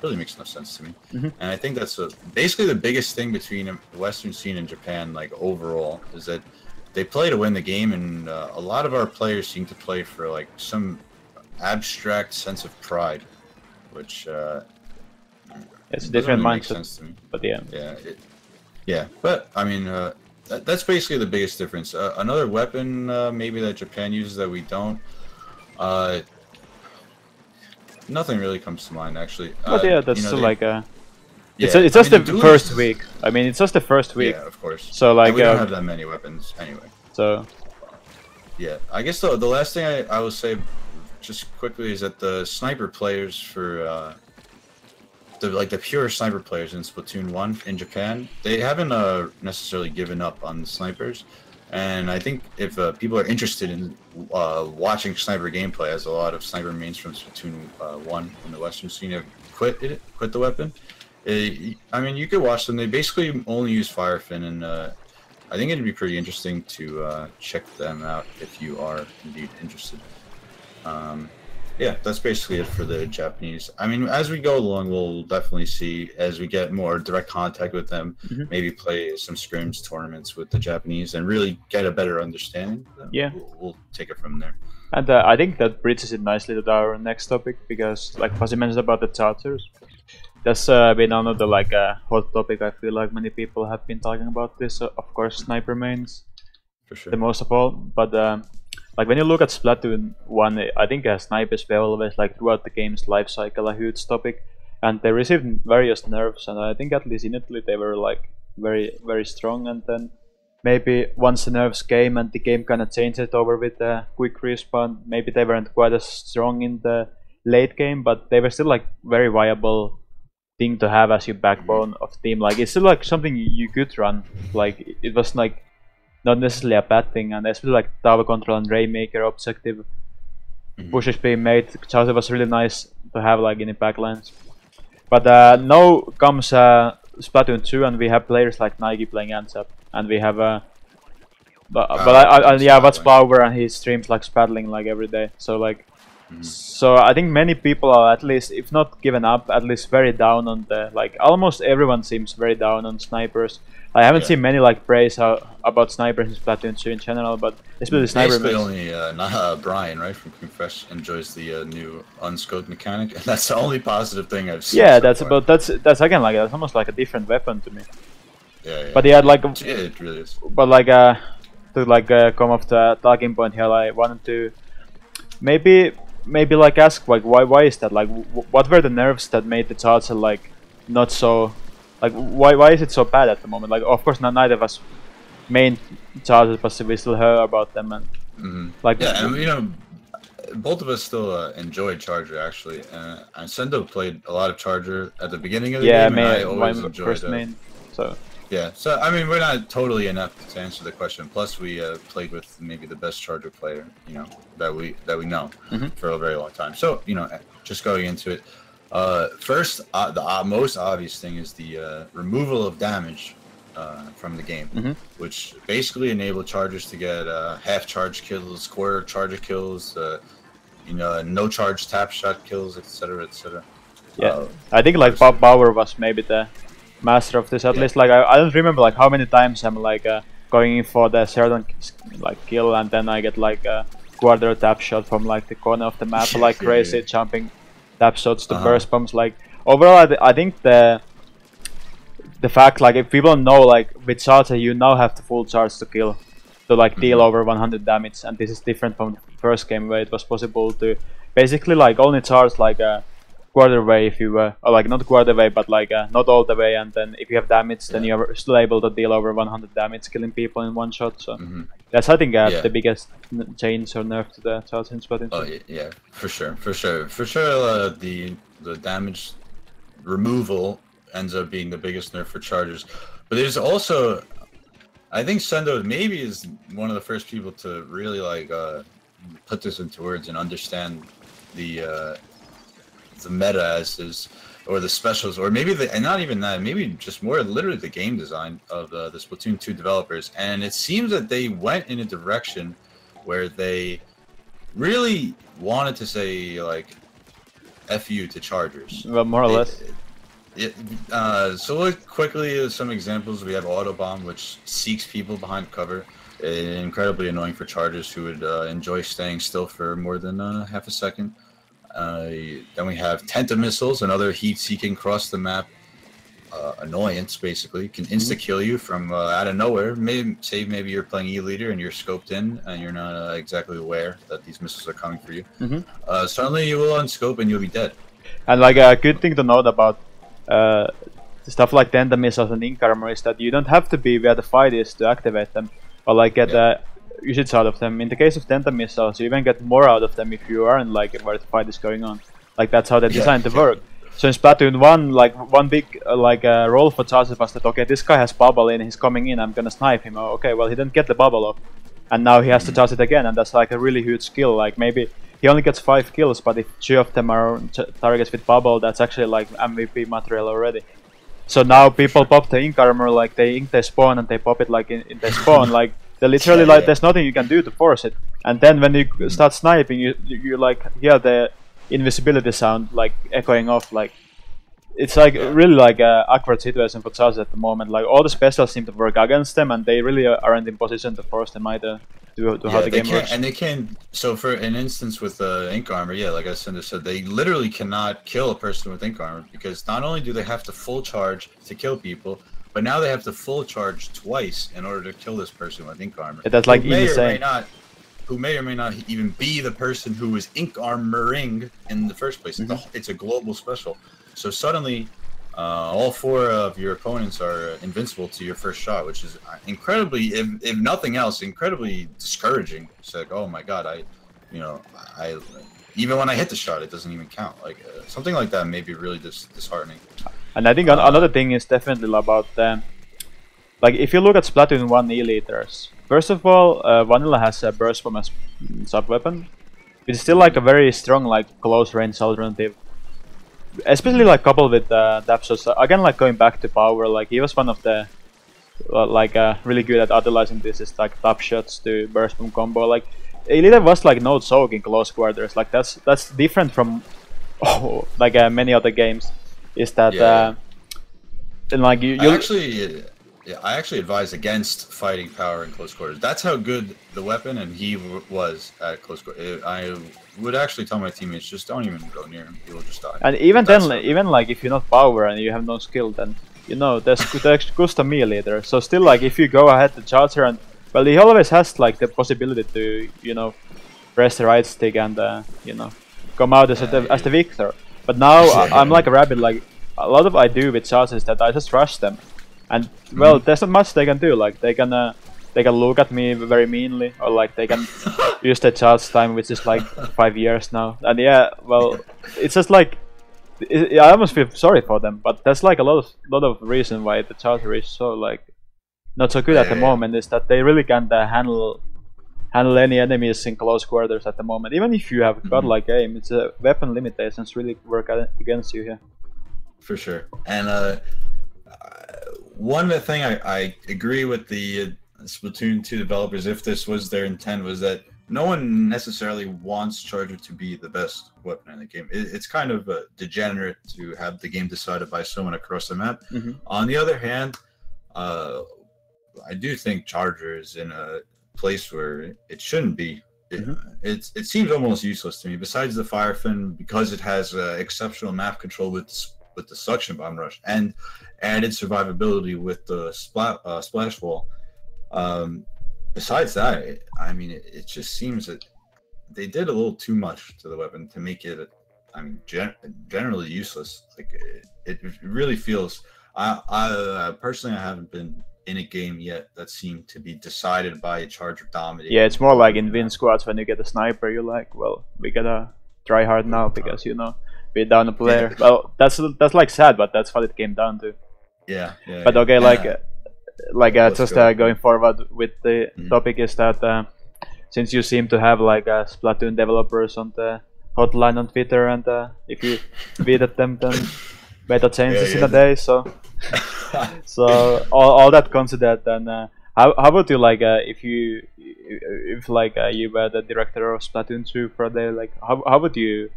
really makes no sense to me. Mm-hmm. And I think that's basically the biggest thing between the Western scene and Japan, like overall, is that they play to win the game, and a lot of our players seem to play for like some abstract sense of pride, which it's a different mindset. Doesn't really make sense to me. But but I mean. That's basically the biggest difference. Another weapon maybe that Japan uses that we don't. Nothing really comes to mind, actually. But yeah, that's still like a... Yeah, it's just the first week. I mean, it's just the first week. Yeah, of course. So like, and we don't have that many weapons anyway. So... Yeah, I guess the last thing I will say just quickly is that the sniper players for... the pure sniper players in Splatoon 1 in Japan, they haven't necessarily given up on the snipers. And I think if people are interested in watching sniper gameplay, as a lot of sniper mains from Splatoon 1 in the Western scene have quit the weapon, I mean, you could watch them. They basically only use Firefin, and I think it'd be pretty interesting to check them out if you are indeed interested. Yeah, that's basically it for the Japanese. I mean, as we go along, we'll definitely see, as we get more direct contact with them, maybe play some scrims tournaments with the Japanese and really get a better understanding. Yeah. We'll take it from there. And I think that bridges it nicely to our next topic, because, like Fuzzy mentioned about the charters, that's been another hot topic. I feel like many people have been talking about this. Of course, sniper mains, for sure, the most of all. But... like when you look at Splatoon 1, I think snipers were always throughout the game's life cycle a huge topic, and they received various nerfs, and I think at least in Italy they were very, very strong, and then maybe once the nerfs came and the game kind of changed it over with the quick respawn, maybe they weren't quite as strong in the late game, but they were still very viable thing to have as your backbone of team. It's still something you could run. It was not necessarily a bad thing, and especially Tower Control and Rainmaker objective pushes being made. Charter was really nice to have in the backlines. But now comes Splatoon 2, and we have players like Nike playing N-Zap, and we have I watch Power, and he streams Spattling every day. So so I think many people are, at least if not given up, at least very down on the almost everyone seems very down on snipers. I haven't seen many praise about snipers in Splatoon 2 in general, but especially sniper mains. Only Brian, right, from Confresh enjoys the new unscoped mechanic, and that's the only positive thing I've seen. Yeah, that's again that's almost a different weapon to me. Yeah. But yeah, it really is. But to come off the talking point here, I wanted to maybe ask why is that? What were the nerfs that made the charger not so? Why is it so bad at the moment? Of course, neither of us main charges, but we still hear about them, and yeah, and both of us still enjoy Charger, actually. And Sendou played a lot of Charger at the beginning of the game, and I always enjoyed it. So yeah, so I mean, we're not totally enough to answer the question. Plus, we played with maybe the best Charger player, that we know for a very long time. So just going into it. First, the most obvious thing is the removal of damage from the game, which basically enabled chargers to get half charge kills, quarter charger kills, no charge tap shot kills, etc., etc. Yeah, I think Bauer was maybe the master of this. At least, like, I don't remember like how many times I'm like going in for the certain like kill, and then I get like a quarter tap shot from like the corner of the map, like crazy jumping tap shots to burst bombs. Like overall, I think the fact like if people know like with charger you now have the full charge to kill, to like deal over 100 damage, and this is different from the first game where it was possible to basically like only charge like a quarter way if you were, or like not quarter way but like not all the way, and then if you have damage then you're still able to deal over 100 damage killing people in one shot. So that's I think the biggest change or nerf to the charge in Splatoon 2. Oh yeah, for sure the damage removal ends up being the biggest nerf for chargers, but there's also I think Sendou maybe is one of the first people to really like put this into words and understand the meta as is, or the specials, or maybe the, and not even that, maybe just more literally the game design of the Splatoon 2 developers. And it seems that they went in a direction where they really wanted to say like F you to chargers. Well, more or less. So look quickly at some examples. We have Autobomb, which seeks people behind cover. Incredibly annoying for chargers who would enjoy staying still for more than half a second. Then we have Tenta Missiles, another heat-seeking cross-the-map annoyance, basically. Can insta-kill you from out of nowhere. Maybe you're playing E-Liter and you're scoped in and you're not exactly aware that these missiles are coming for you. Suddenly you will unscope and you'll be dead. And like a good thing to note about stuff like Tenta Missiles and Ink Armor is that you don't have to be where the fight is to activate them, or like get usage out of them. In the case of Tenta Missiles, you even get more out of them if you aren't like where the fight is going on. Like that's how they designed to work. So in Splatoon 1, like one big role for charges was that okay, this guy has bubble in, he's coming in, I'm gonna snipe him. Oh, okay, well he didn't get the bubble up, and now he has to charge it again, and that's like a really huge skill. Like maybe he only gets 5 kills, but if 2 of them are targets with bubble, that's actually like MVP material already. So now people pop the Ink Armor, like they ink their spawn and they pop it like in their spawn. Like they literally like there's nothing you can do to force it. And then when you start sniping, you like hear the invisibility sound like echoing off. Like it's like really like an awkward situation for charges at the moment. Like all the specials seem to work against them, and they really aren't in position to force them either. To how the game works. And they can, so for an instance with Ink Armor, like I said, they literally cannot kill a person with Ink Armor, because not only do they have to full charge to kill people, but now they have to full charge twice in order to kill this person with Ink Armor. That's like who may or may not even be the person who was Ink Armoring in the first place. It's a global special. So suddenly all 4 of your opponents are invincible to your first shot, which is incredibly, if nothing else, incredibly discouraging. It's like, oh my god, I even when I hit the shot, it doesn't even count. Like something like that may be really disheartening. And I think another thing is definitely about like if you look at Splatoon 1 E-Liters, first of all, Vanilla has a burst bomb as sub weapon, which is still like a very strong like close range alternative. Especially like coupled with tap shots. Again, like going back to Power, like he was one of the really good at utilizing this is like tap shots to burst boom combo. Like E-Liter was like no joke in close quarters. Like that's different from many other games. Is that and like you actually I actually advise against fighting Power in close quarters. That's how good the weapon and he was at close quarters. I would actually tell my teammates, just don't even go near him, he will just die. And even then, even like if you're not Power and you have no skill, then you know there's custom E-Liter. So still, like if you go ahead to charger, and well, he always has like the possibility to press the right stick and come out as the victor. But now I'm like a Rapid. Like a lot of I do with charges that I just rush them. And well, there's not much they can do. Like they can look at me very meanly, or like they can use the charge time, which is like 5 years now. And yeah, well, it's just like I almost feel sorry for them. But there's like a lot of reason why the charger is so like not so good at the moment is that they really can't handle any enemies in close quarters at the moment. Even if you have godlike aim, it's a weapon limitations really work against you here. For sure, and one thing I agree with the Splatoon 2 developers, if this was their intent, was that no one necessarily wants Charger to be the best weapon in the game. It's kind of degenerate to have the game decided by someone across the map. Mm-hmm. On the other hand, I do think Charger is in a place where it shouldn't be. It seems almost useless to me. Besides the Firefin, because it has exceptional map control with the Suction Bomb Rush and added survivability with the Splashwall. Besides that, I mean, it just seems that they did a little too much to the weapon to make it, I mean, generally useless. Like, it really feels... I personally, I haven't been in a game yet that seemed to be decided by a Charger dominating. Yeah, it's more like in win squads when you get a sniper, you're like, well, we gotta try hard now because, you know, we're down a player. Yeah. Well, that's like sad, but that's what it came down to. Yeah, yeah. But okay, yeah. Going forward with the topic is that since you seem to have like Splatoon developers on the hotline on Twitter, and if you tweet at them, then better changes in a day. So, all that considered, then how about you? Like, if you were the director of Splatoon 2 for a day, like how would you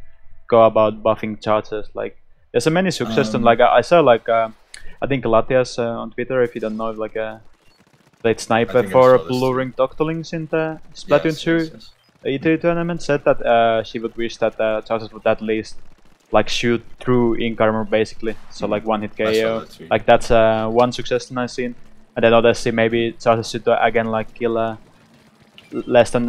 go about buffing charges? Like, there's a many suggestions. Like I saw like. I think Latias on Twitter, if you don't know, like played sniper for Blue Ring Doctorlings in the Splatoon 2 E3 tournament, said that she would wish that charges would at least like shoot through Ink Armor basically, so like one hit KO. Like that's one suggestion I've seen, and then others see maybe charges should again like kill less than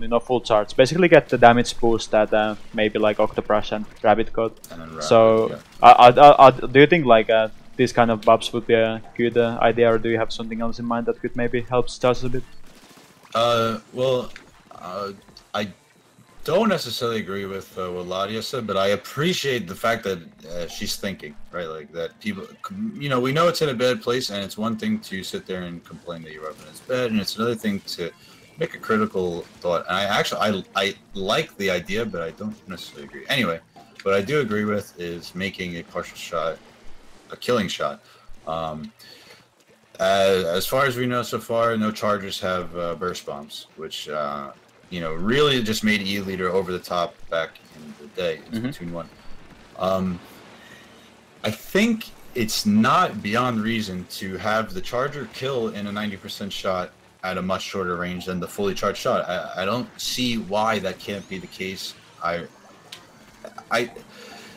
you know, full charge. Basically get the damage boost that maybe like Octobrush and Rapid got. So do you think like these kind of buffs would be a good idea, or do you have something else in mind that could maybe help charges a bit? I don't necessarily agree with what Ladia said, but I appreciate the fact that she's thinking, right? Like that people, you know, we know it's in a bad place, and it's one thing to sit there and complain that your weapon is bad, and it's another thing to make a critical thought. And I actually, I like the idea, but I don't necessarily agree. Anyway, what I do agree with is making a partial shot a killing shot. As far as we know so far, no Chargers have burst bombs, which you know, really just made E-Liter over the top back in the day in Splatoon 1. I think it's not beyond reason to have the Charger kill in a 90% shot at a much shorter range than the fully charged shot. I don't see why that can't be the case.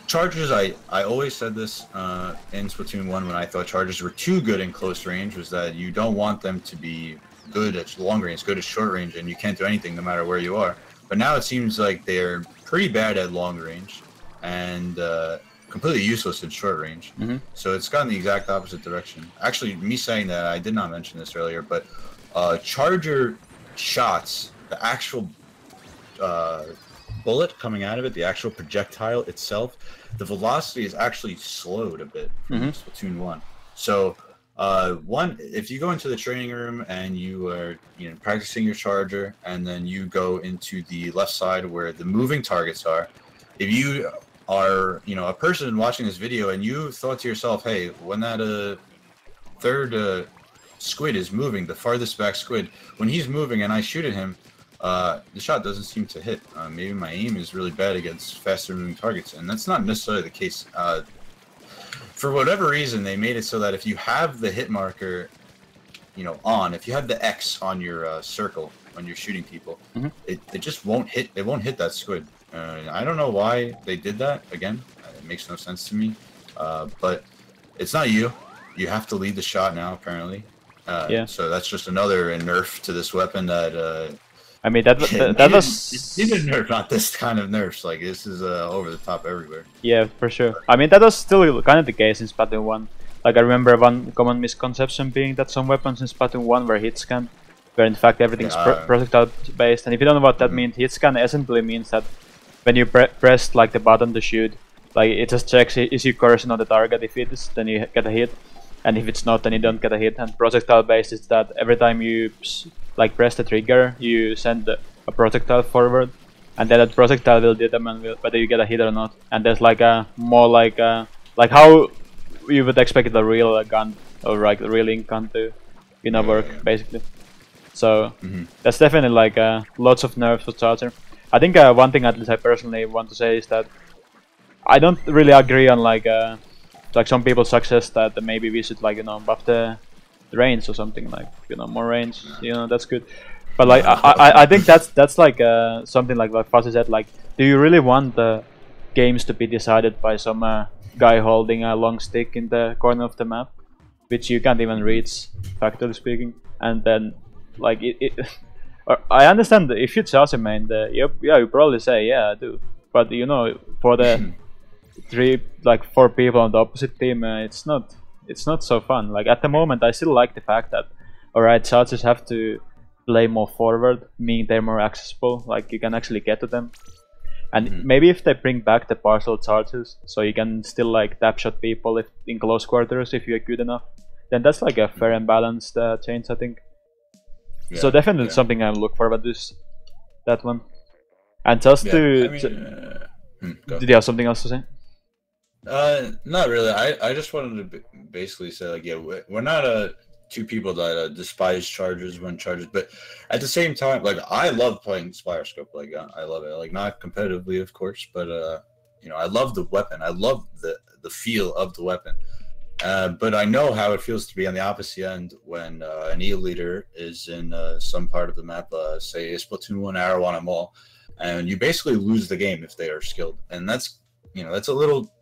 Chargers, I always said this in Splatoon 1 when I thought Chargers were too good in close range, was that you don't want them to be good at long range, good at short range, and you can't do anything no matter where you are. But now it seems like they're pretty bad at long range and completely useless in short range. So it's gone the exact opposite direction. Actually, me saying that, I did not mention this earlier, but Charger shots, the actual... bullet coming out of it, the actual projectile itself, the velocity is actually slowed a bit from Splatoon 1. So, if you go into the training room and you are, you know, practicing your Charger, and then you go into the left side where the moving targets are, if you are, you know, a person watching this video and you thought to yourself, hey, when that third squid is moving, the farthest back squid, when he's moving and I shoot at him, the shot doesn't seem to hit. Maybe my aim is really bad against faster moving targets, and that's not necessarily the case. For whatever reason, they made it so that if you have the hit marker, you know, if you have the X on your circle when you're shooting people, it just won't hit. It won't hit that squid. I don't know why they did that. Again, it makes no sense to me. But it's not you. You have to lead the shot now, apparently. So that's just another nerf to this weapon that. I mean, that was... It didn't nerf, not this kind of nerfs, like, this is over the top everywhere. Yeah, for sure. I mean, that was still kind of the case in Splatoon 1. Like, I remember one common misconception being that some weapons in Splatoon 1 were hitscan, where in fact everything's projectile-based, and if you don't know what that means, hitscan essentially means that when you press, like, the button to shoot, like, it just checks, is your cursor on the target? If it is, then you get a hit, and if it's not, then you don't get a hit. And projectile-based is that every time you... like press the trigger, you send a projectile forward, and then that projectile will determine whether you get a hit or not. And there's like a more like how you would expect a real gun or like a real ink gun to, you know, work basically. So that's definitely like lots of nerfs for Charger. I think one thing at least I personally want to say is that I don't really agree on like some people's success that maybe we should like, you know, buff the range or something, like, you know, more range, you know, that's good. But like I think that's like something like Fuzzy said, like, do you really want the games to be decided by some guy holding a long stick in the corner of the map, which you can't even reach, factually speaking? And then like I understand that if you charge a main, yeah, you probably say yeah, I do. But you know, for the four people on the opposite team, it's not so fun. Like at the moment, I still like the fact that alright, charges have to play more forward, meaning they're more accessible. Like you can actually get to them. And maybe if they bring back the partial charges, so you can still like tap shot people if, in close quarters if you're good enough, then that's like a fair and balanced change, I think. Yeah, so definitely something I look forward to, that one. And just to... I mean, did you have something else to say? Not really. I just wanted to basically say, like, yeah, we're not two people that despise chargers, run chargers, but at the same time, like, I love playing Spire Scope. Like, I love it. Like, not competitively, of course, but, you know, I love the weapon. I love the feel of the weapon. But I know how it feels to be on the opposite end when an E-Liter is in some part of the map, say a Splatoon 1 Arowana Mall, and you basically lose the game if they are skilled. And that's, you know, that's a little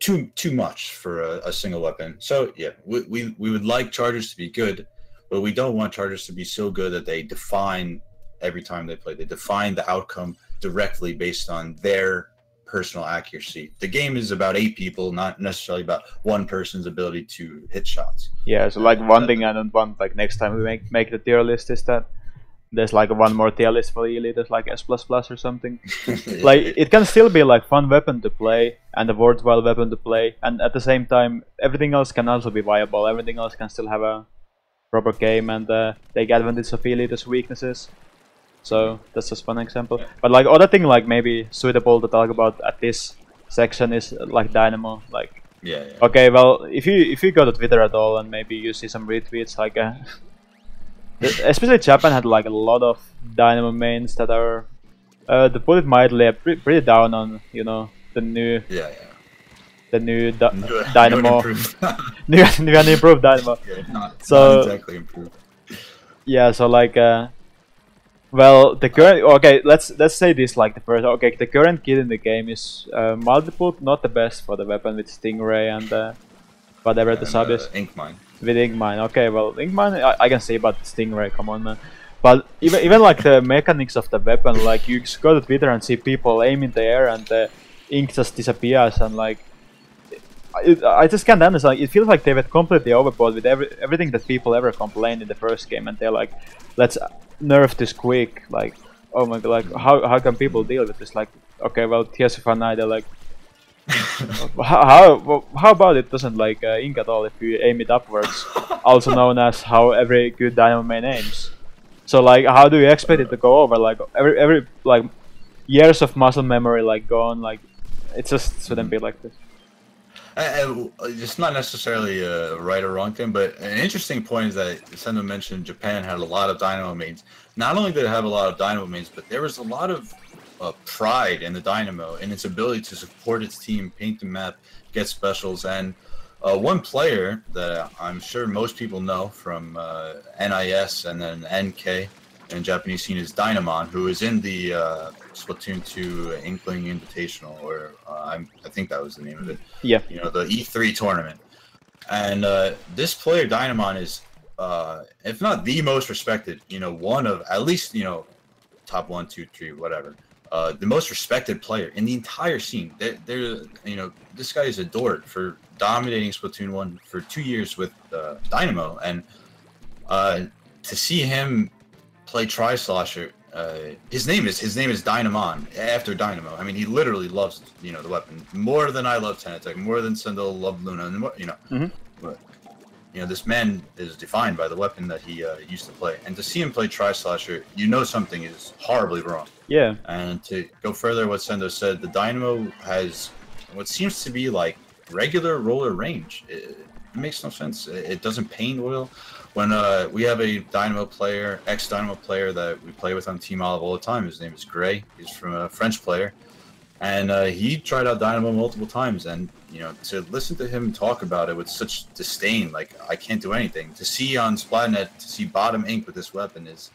too much for a single weapon. So, yeah, we would like chargers to be good, but we don't want chargers to be so good that they define every time they play. They define the outcome directly based on their personal accuracy. The game is about 8 people, not necessarily about one person's ability to hit shots. Yeah, so like one thing I don't want, like next time we make the tier list, is that there's like one more tier list for E-Liters, like S++ or something. Like it can still be like fun weapon to play and a worthwhile weapon to play, and at the same time everything else can also be viable. Everything else can still have a proper game and take advantage of E-Liters' weaknesses. So that's just one example. But like other thing, like maybe suitable to talk about at this section is like Dynamo. Like okay, well, if you go to Twitter at all and maybe you see some retweets, like especially Japan had like a lot of Dynamo mains that are, to put it mildly, pretty down on, you know, the new Dynamo, new and improved Dynamo. Yeah, not exactly improved. Yeah, so like. Well, the current let's say this, like the first the current kit in the game is multiple, not the best for the weapon with Stingray and whatever and the sub is. Ink Mine. With Ink Mine, okay, well, Ink Mine I can say, but Stingray, come on, man. But even like the mechanics of the weapon, like you just go to Twitter and see people aim in the air and the ink just disappears, and like I just can't understand. It feels like they went completely overboard with everything that people ever complained in the first game, and they're like, let's nerf this quick. Like, oh my god, like how can people deal with this? Like, okay, well, Tears of Anai, they're like, how about it doesn't like ink at all if you aim it upwards, also known as how every good Dynamo main aims. So like, how do you expect it to go over? Like every like years of muscle memory like gone. Like it just shouldn't be like this. It's not necessarily a right or wrong thing, but an interesting point is that Sendou mentioned Japan had a lot of Dynamo mains. Not only did it have a lot of Dynamo mains, but there was a lot of pride in the Dynamo and its ability to support its team, paint the map, get specials. And one player that I'm sure most people know from NIS and then NK in Japanese scene is Dynamon, who is in the Splatoon 2 Inkling Invitational, or I think that was the name of it. Yeah. You know, the E3 tournament. And this player, Dynamon, is, if not the most respected, you know, one of, at least, you know, top 1, 2, 3, whatever. The most respected player in the entire scene. You know, this guy is adored for dominating Splatoon 1 for 2 years with Dynamo. And to see him play Tri-Slosher, his name is Dynamon, after Dynamo. I mean, he literally loves, you know, the weapon more than I love Tentacek, more than Sendou loved Luna, and you know, but, you know, this man is defined by the weapon that he used to play, and to see him play Tri-Slosher, you know something is horribly wrong. Yeah. And to go further, what Sendou said, the Dynamo has what seems to be like regular roller range. It makes no sense. It doesn't paint oil. When we have a Dynamo player, ex-Dynamo player that we play with on Team Olive all the time. His name is Gray. He's from a French player. And he tried out Dynamo multiple times, and you know, to listen to him talk about it with such disdain, like I can't do anything. To see on Splatnet, to see bottom ink with this weapon is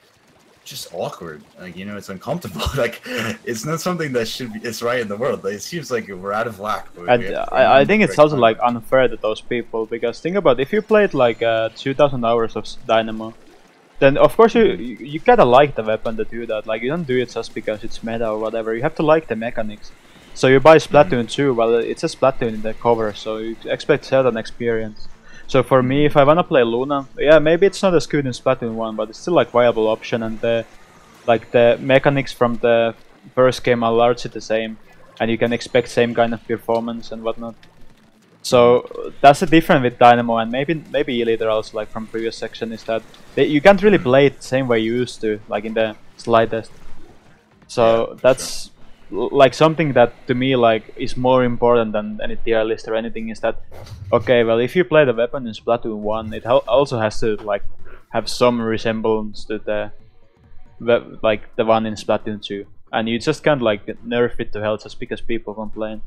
just awkward. Like, you know, it's uncomfortable. Like, it's not something that should be. It's right in the world. Like, it seems like we're out of whack. I think it's also like unfair to those people, because think about it, if you played like 2,000 hours of Dynamo, then of course you gotta like the weapon to do that. Like, you don't do it just because it's meta or whatever. You have to like the mechanics. So you buy Splatoon 2, well, it's a Splatoon in the cover, so you expect certain experience. So for me, if I wanna play Luna, yeah, maybe it's not as good in Splatoon 1, but it's still like viable option, and the like the mechanics from the first game are largely the same, and you can expect same kind of performance and whatnot. So that's the difference with Dynamo, and maybe E-Liter also, like from previous section, is that you can't really play it the same way you used to, like in the slide test. So yeah, that's sure. Like something that to me like is more important than any tier list or anything, is that okay, well, if you play the weapon in Splatoon 1, it also has to like have some resemblance to the one in Splatoon 2, and you just can't like nerf it to hell just because people complain.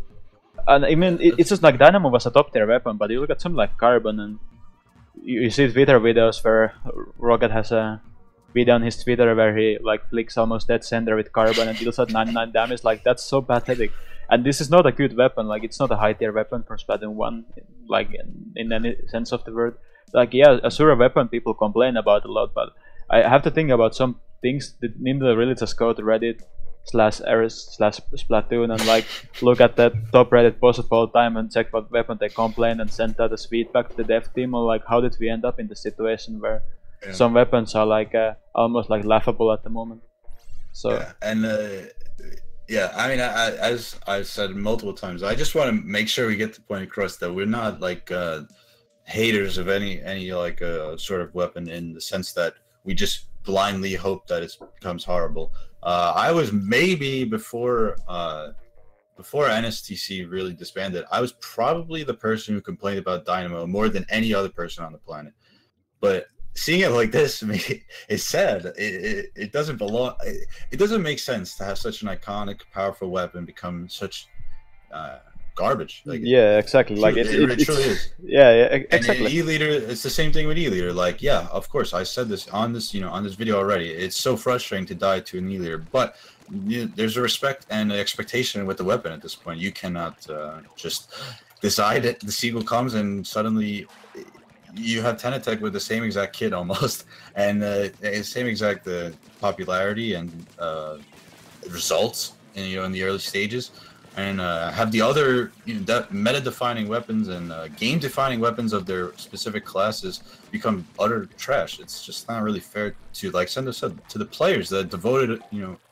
And I mean, it's just like Dynamo was a top tier weapon, but you look at something like Carbon, and you see Twitter videos where Rocket has a video on his Twitter where he like flicks almost dead center with Carbon and deals at 99 damage. Like, that's so pathetic. And this is not a good weapon. Like, it's not a high tier weapon for Splatoon 1, like in any sense of the word. Like, yeah, a sure weapon people complain about a lot, but I have to think about some things that Nintendo really just go to Reddit/errors/Splatoon and like look at that top Reddit post of all time and check what weapon they complain and send that as feedback to the dev team, or like how did we end up in the situation where some weapons are like almost like laughable at the moment. So yeah, and yeah, I mean, as I've said multiple times, I just want to make sure we get the point across that we're not like haters of any like sort of weapon, in the sense that we just blindly hope that it becomes horrible. I was maybe before NSTC really disbanded, I was probably the person who complained about Dynamo more than any other person on the planet. But seeing it like this, I mean, it's sad. It doesn't belong. It doesn't make sense to have such an iconic, powerful weapon become such garbage. Like, yeah, exactly. Like it truly is. Yeah, exactly. And E-Liter, it's the same thing with E-Liter. Like, yeah, of course, I said this on this, you know, on this video already. It's so frustrating to die to an E-Liter, but there's a respect and an expectation with the weapon at this point. You cannot just decide it. The sequel comes and suddenly you have Tentacek with the same exact kit almost, and same exact popularity and results, in the early stages. And have the other meta-defining weapons and game-defining weapons of their specific classes become utter trash. It's just not really fair to, like Sendou said, to the players that devoted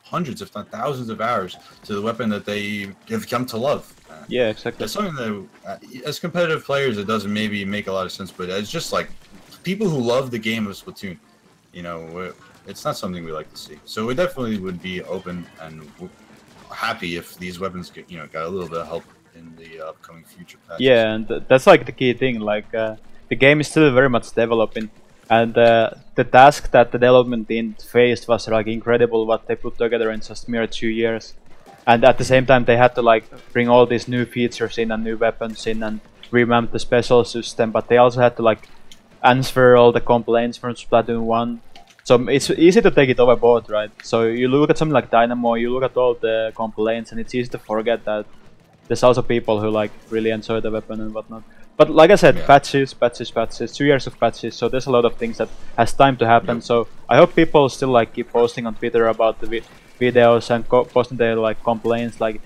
hundreds, if not thousands, of hours to the weapon that they have come to love. Yeah, exactly. That's something that, as competitive players, it doesn't maybe make a lot of sense, but it's just like people who love the game of Splatoon, it's not something we like to see. So we definitely would be open and happy if these weapons got a little bit of help in the upcoming future patches. Yeah, and that's like the key thing. Like the game is still very much developing, and the task that the development team faced was like incredible what they put together in just mere 2 years. And at the same time, they had to like bring all these new features in and new weapons in and revamp the special system, but they also had to like answer all the complaints from Splatoon 1. So it's easy to take it overboard, right? So you look at something like Dynamo, you look at all the complaints, and it's easy to forget that there's also people who like really enjoy the weapon and whatnot. But like I said, patches, 2 years of patches, so there's a lot of things that has time to happen. So I hope people still like keep posting on Twitter about the videos and posting their like complaints. Like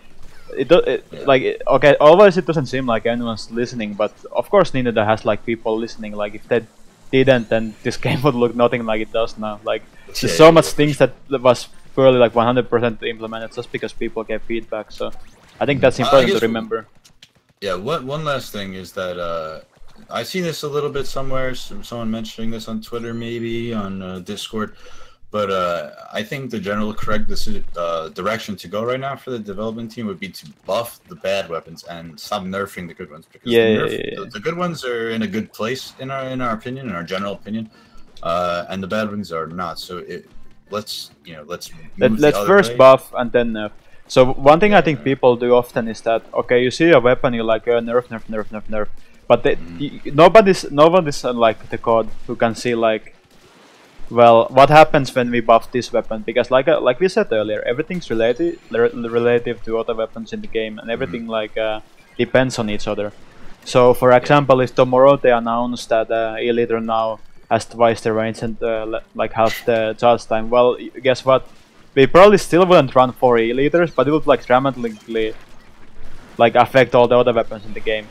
okay, always it doesn't seem like anyone's listening, but of course Nintendo has like people listening. Like if they didn't, then this game would look nothing like it does now. Like there's so much things that was purely like 100% implemented just because people gave feedback. So I think that's important to remember. Yeah, one last thing is that I see this a little bit somewhere, someone mentioning this on Twitter, maybe on Discord, but I think the general correct direction to go right now for the development team would be to buff the bad weapons and stop nerfing the good ones, because the good ones are in a good place in our opinion, in our general opinion. And the bad wings are not. So it, let's first way. Buff and then nerf. So one thing I think people do often is that, okay, you see a weapon, you're like nerf. But they, nobody's like the COD who can see like, well, what happens when we buff this weapon? Because like we said earlier, everything's relative to other weapons in the game, and everything like depends on each other. So for example, if tomorrow they announce that E-Liter now has twice the range and like half the charge time, well, guess what? We probably still wouldn't run 4 E-Liters, but it would like dramatically like affect all the other weapons in the game.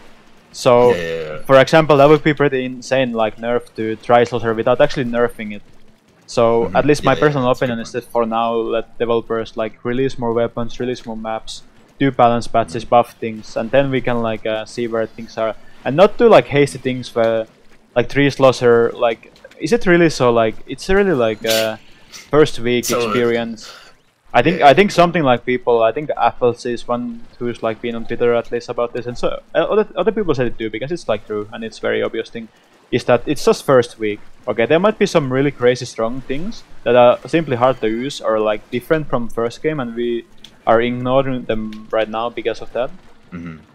So, for example, that would be pretty insane, like nerf to Tri-Slosher without actually nerfing it. So, at least my personal opinion is that for now, let developers like release more weapons, release more maps, do balance patches, buff things, and then we can like see where things are. And not do like hasty things where, like Tri-Slosher, like, is it really so like, it's really like first week so experience. I think something like people, I think Apples is one who's like been on Twitter at least about this, and so other people said it too, because it's like true and it's very obvious thing, is that it's just first week. Okay, there might be some really crazy strong things that are simply hard to use or like different from first game, and we are ignoring them right now because of that.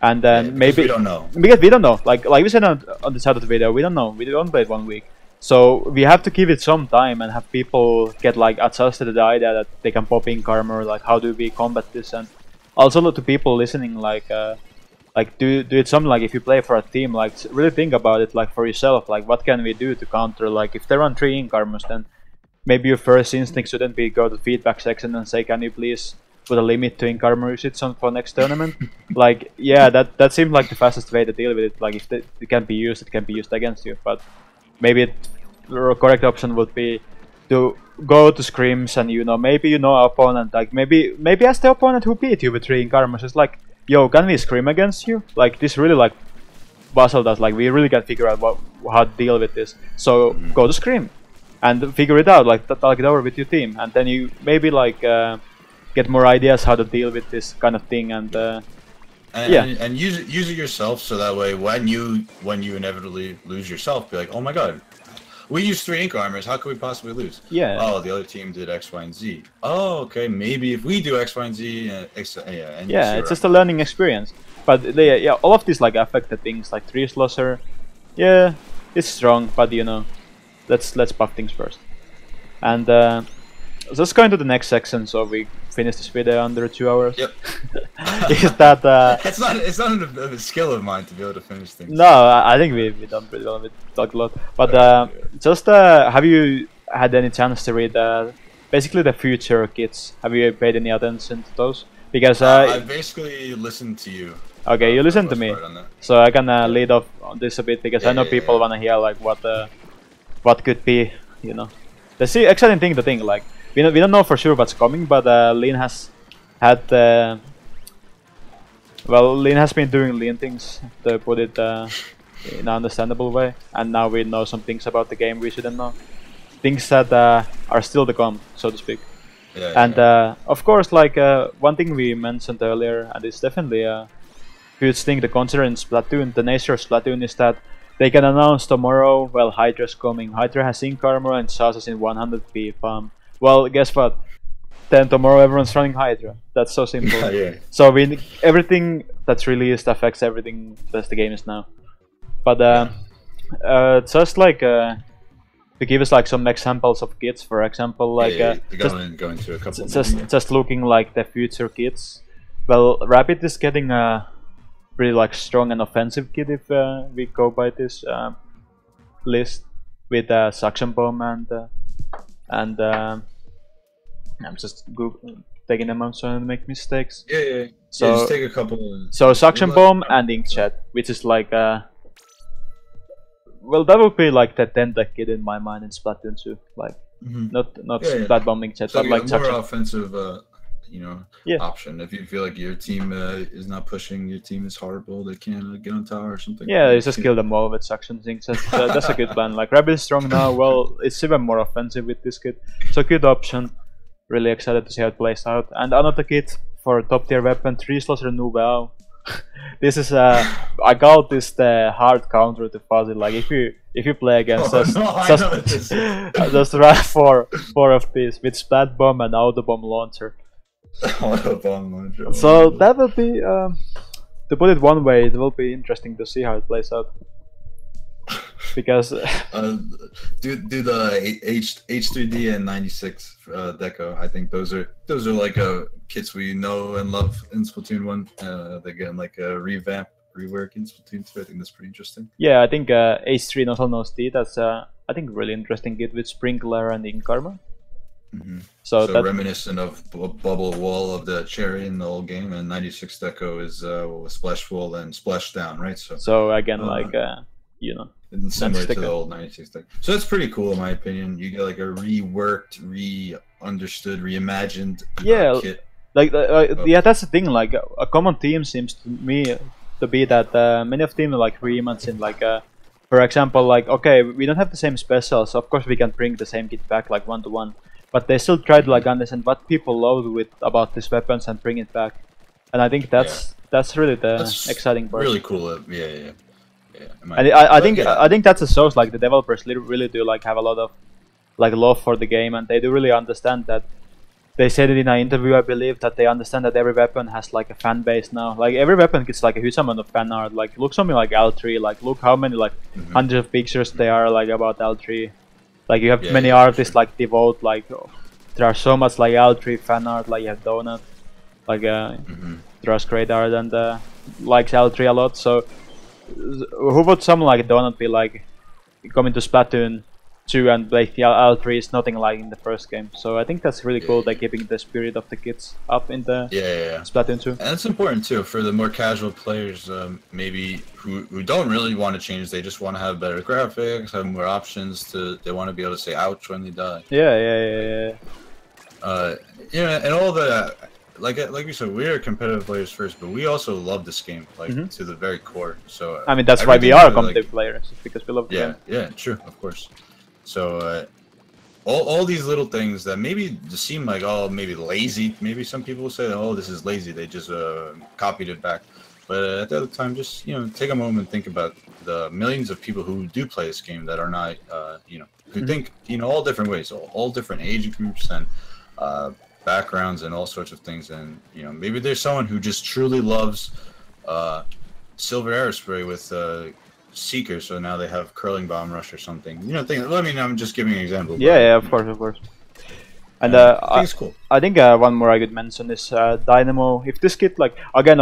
And then maybe we don't know, because we don't know. Like we said on the start of the video, we don't know. We don't play it 1 week. So we have to give it some time and have people get like adjusted to the idea that they can pop Ink Armor, like how do we combat this, and also to people listening, like do it something like if you play for a team, like really think about it, like for yourself, like what can we do to counter, like if they run 3 Ink Armors, then maybe your first instinct shouldn't be go to the feedback section and say, can you please put a limit to Ink Armor usage for next tournament? Like, yeah, that seemed like the fastest way to deal with it. Like if it can be used, it can be used against you, but maybe the correct option would be to go to scrims and, you know, maybe you know our opponent, like maybe ask the opponent who beat you with 3 Ink Armors, it's like, yo, can we scrim against you? Like this really like puzzled us, like we really can't figure out how to deal with this. So go to scrim and figure it out, like talk it over with your team, and then you maybe like get more ideas how to deal with this kind of thing, and use it yourself, so that way when you inevitably lose yourself, be like, oh my god, we used 3 Ink Armors, how could we possibly lose? Yeah. Oh, the other team did X, Y, and Z. Oh, okay, maybe if we do X, Y, and Z, it's just a learning experience. But yeah, all of these like affect the things, like Tri-Slosher. Yeah, it's strong, but you know, let's buff things first. And let's go into the next section, so we finish this video under 2 hours. Yep. Is that it's not a skill of mine to be able to finish things. No, I think we've done pretty well. We talked a lot, but have you had any chance to read basically the future kits? Have you paid any attention to those? Because I basically listened to you. Okay, you listened to me, so I can lead off on this a bit, because I know people wanna hear like what could be, you know. That's the exciting thing to think, like. We don't know for sure what's coming, but Lin has had Lin has been doing Lin things, to put it in an understandable way, and now we know some things about the game we shouldn't know, things that are still to come, so to speak. Of course, like one thing we mentioned earlier, and it's definitely a huge thing to consider in Splatoon, the nature of Splatoon is that they can announce tomorrow, well, Hydra's coming, Hydra has Ink Armor and charges in 100p farm. Well, guess what? Then tomorrow everyone's running Hydra. That's so simple. So everything that's released affects everything that the game is now. But just like to give us like some examples of kits, for example, like just looking like the future kits. Well, Rapid is getting a pretty like strong and offensive kit if we go by this list, with Suction Bomb and. I'm just taking them out so I don't make mistakes. So just take a couple. So Suction Bomb and Inkjet, which is like well, that would be like the Tenta kid in my mind in Splatoon 2. Like not Splat Bomb Inkjet, so but like more offensive, you know, option. If you feel like your team is not pushing, your team is horrible, they can't get on tower or something. Yeah, you just kill them all with Suction things. That's a good plan. Like Rabbit is strong now. Well, it's even more offensive with this kit, so good option. Really excited to see how it plays out. And another kit for top tier weapon, Tri-Slosher Nouvelle. This is I call this the hard counter to Fuzzy. Like if you play against us, just run four of these with Splat Bomb and Autobomb launcher. Autobomb launcher. So that will be to put it one way, it will be interesting to see how it plays out. Because do the H3D and 96 deco. I think those are like kits we know and love in Splatoon 1. They get like a rework in Splatoon 2. I think that's pretty interesting. Yeah, I think H3 and also Nost, that's I think really interesting kit with Sprinkler and Ink Armor. Mm-hmm. So reminiscent of Bubble Wall of the Cherry in the old game, and 96 deco is Splashwall and Splashdown, right? So again, like you know. And similar to the old 96 thing. So that's pretty cool in my opinion. You get like a reworked, re-understood, reimagined kit. Like, yeah, that's the thing. Like a common theme seems to me to be that many of them like reimagined. Like for example, like okay, we don't have the same specials. Of course, we can bring the same kit back like 1-to-1, but they still try to like understand what people love with about these weapons and bring it back. And I think that's really that's exciting part. Really cool. Yeah. Yeah, I think that's a source. Like the developers really do like have a lot of like love for the game, and they do really understand that. They said it in an interview, I believe, that they understand that every weapon has like a fan base now. Like every weapon gets like a huge amount of fan art. Like look something like L3. Like look how many like hundreds of pictures there are like about L3. Like you have many artists like devote like there are so much like L3 fan art. Like you have Donut, like there's great art and likes L3 a lot. So. Who would someone like Donut be like coming to Splatoon 2 and play the L3 is nothing like in the first game. So I think that's really cool. They're keeping the spirit of the kids up in the Splatoon 2. And that's important too for the more casual players, maybe who don't really want to change. They just want to have better graphics, have more options. They want to be able to say ouch when they die. Yeah. And all the like we said, we are competitive players first, but we also love this game like to the very core. So I mean that's why we are competitive players, because we love the game. Yeah, true, of course. So all these little things that maybe just seem like maybe lazy. Maybe some people will say this is lazy. They just copied it back. But at the other time, just take a moment and think about the millions of people who do play this game that are not who think all different ways, all different age groups and backgrounds and all sorts of things, and maybe there's someone who just truly loves Silver Aerospray with Seeker, so now they have Curling Bomb Rush or something. I mean, I'm just giving an example. Yeah, of course. And I think it's cool. I think one more I could mention is Dynamo. If this kit, like again,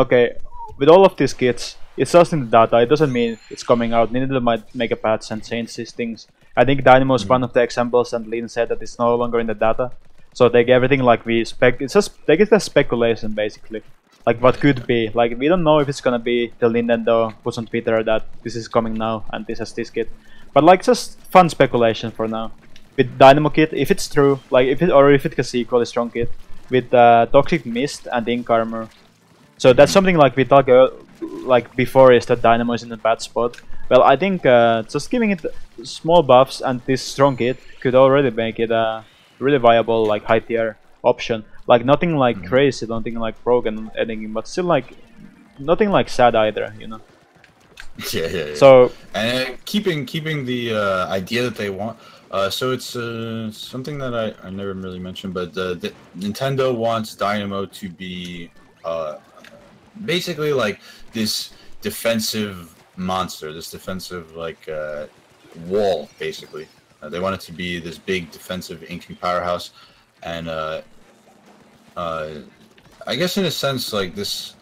with all of these kits, it's just in the data. It doesn't mean it's coming out. Nintendo might make a patch and change these things. I think Dynamo is one of the examples, and Lin said that it's no longer in the data. So they get everything like it's just they get the speculation basically, like what could be. Like we don't know if it's gonna be till Nintendo puts on Twitter that this is coming now and this has this kit, but like just fun speculation for now. With Dynamo kit, if it's true, like if it gets equally strong kit with Toxic Mist and Ink Armor. So that's something like we talked like before, is that Dynamo is in a bad spot. Well, I think just giving it small buffs and this strong kit could already make it really viable like high tier option. Like nothing like crazy, nothing like broken, anything, but still like nothing like sad either, Yeah. So and keeping the idea that they want. So it's something that I never really mentioned, but Nintendo wants Dynamo to be basically like this defensive monster, this defensive like wall basically. They want it to be this big defensive inking powerhouse, and I guess in a sense, like this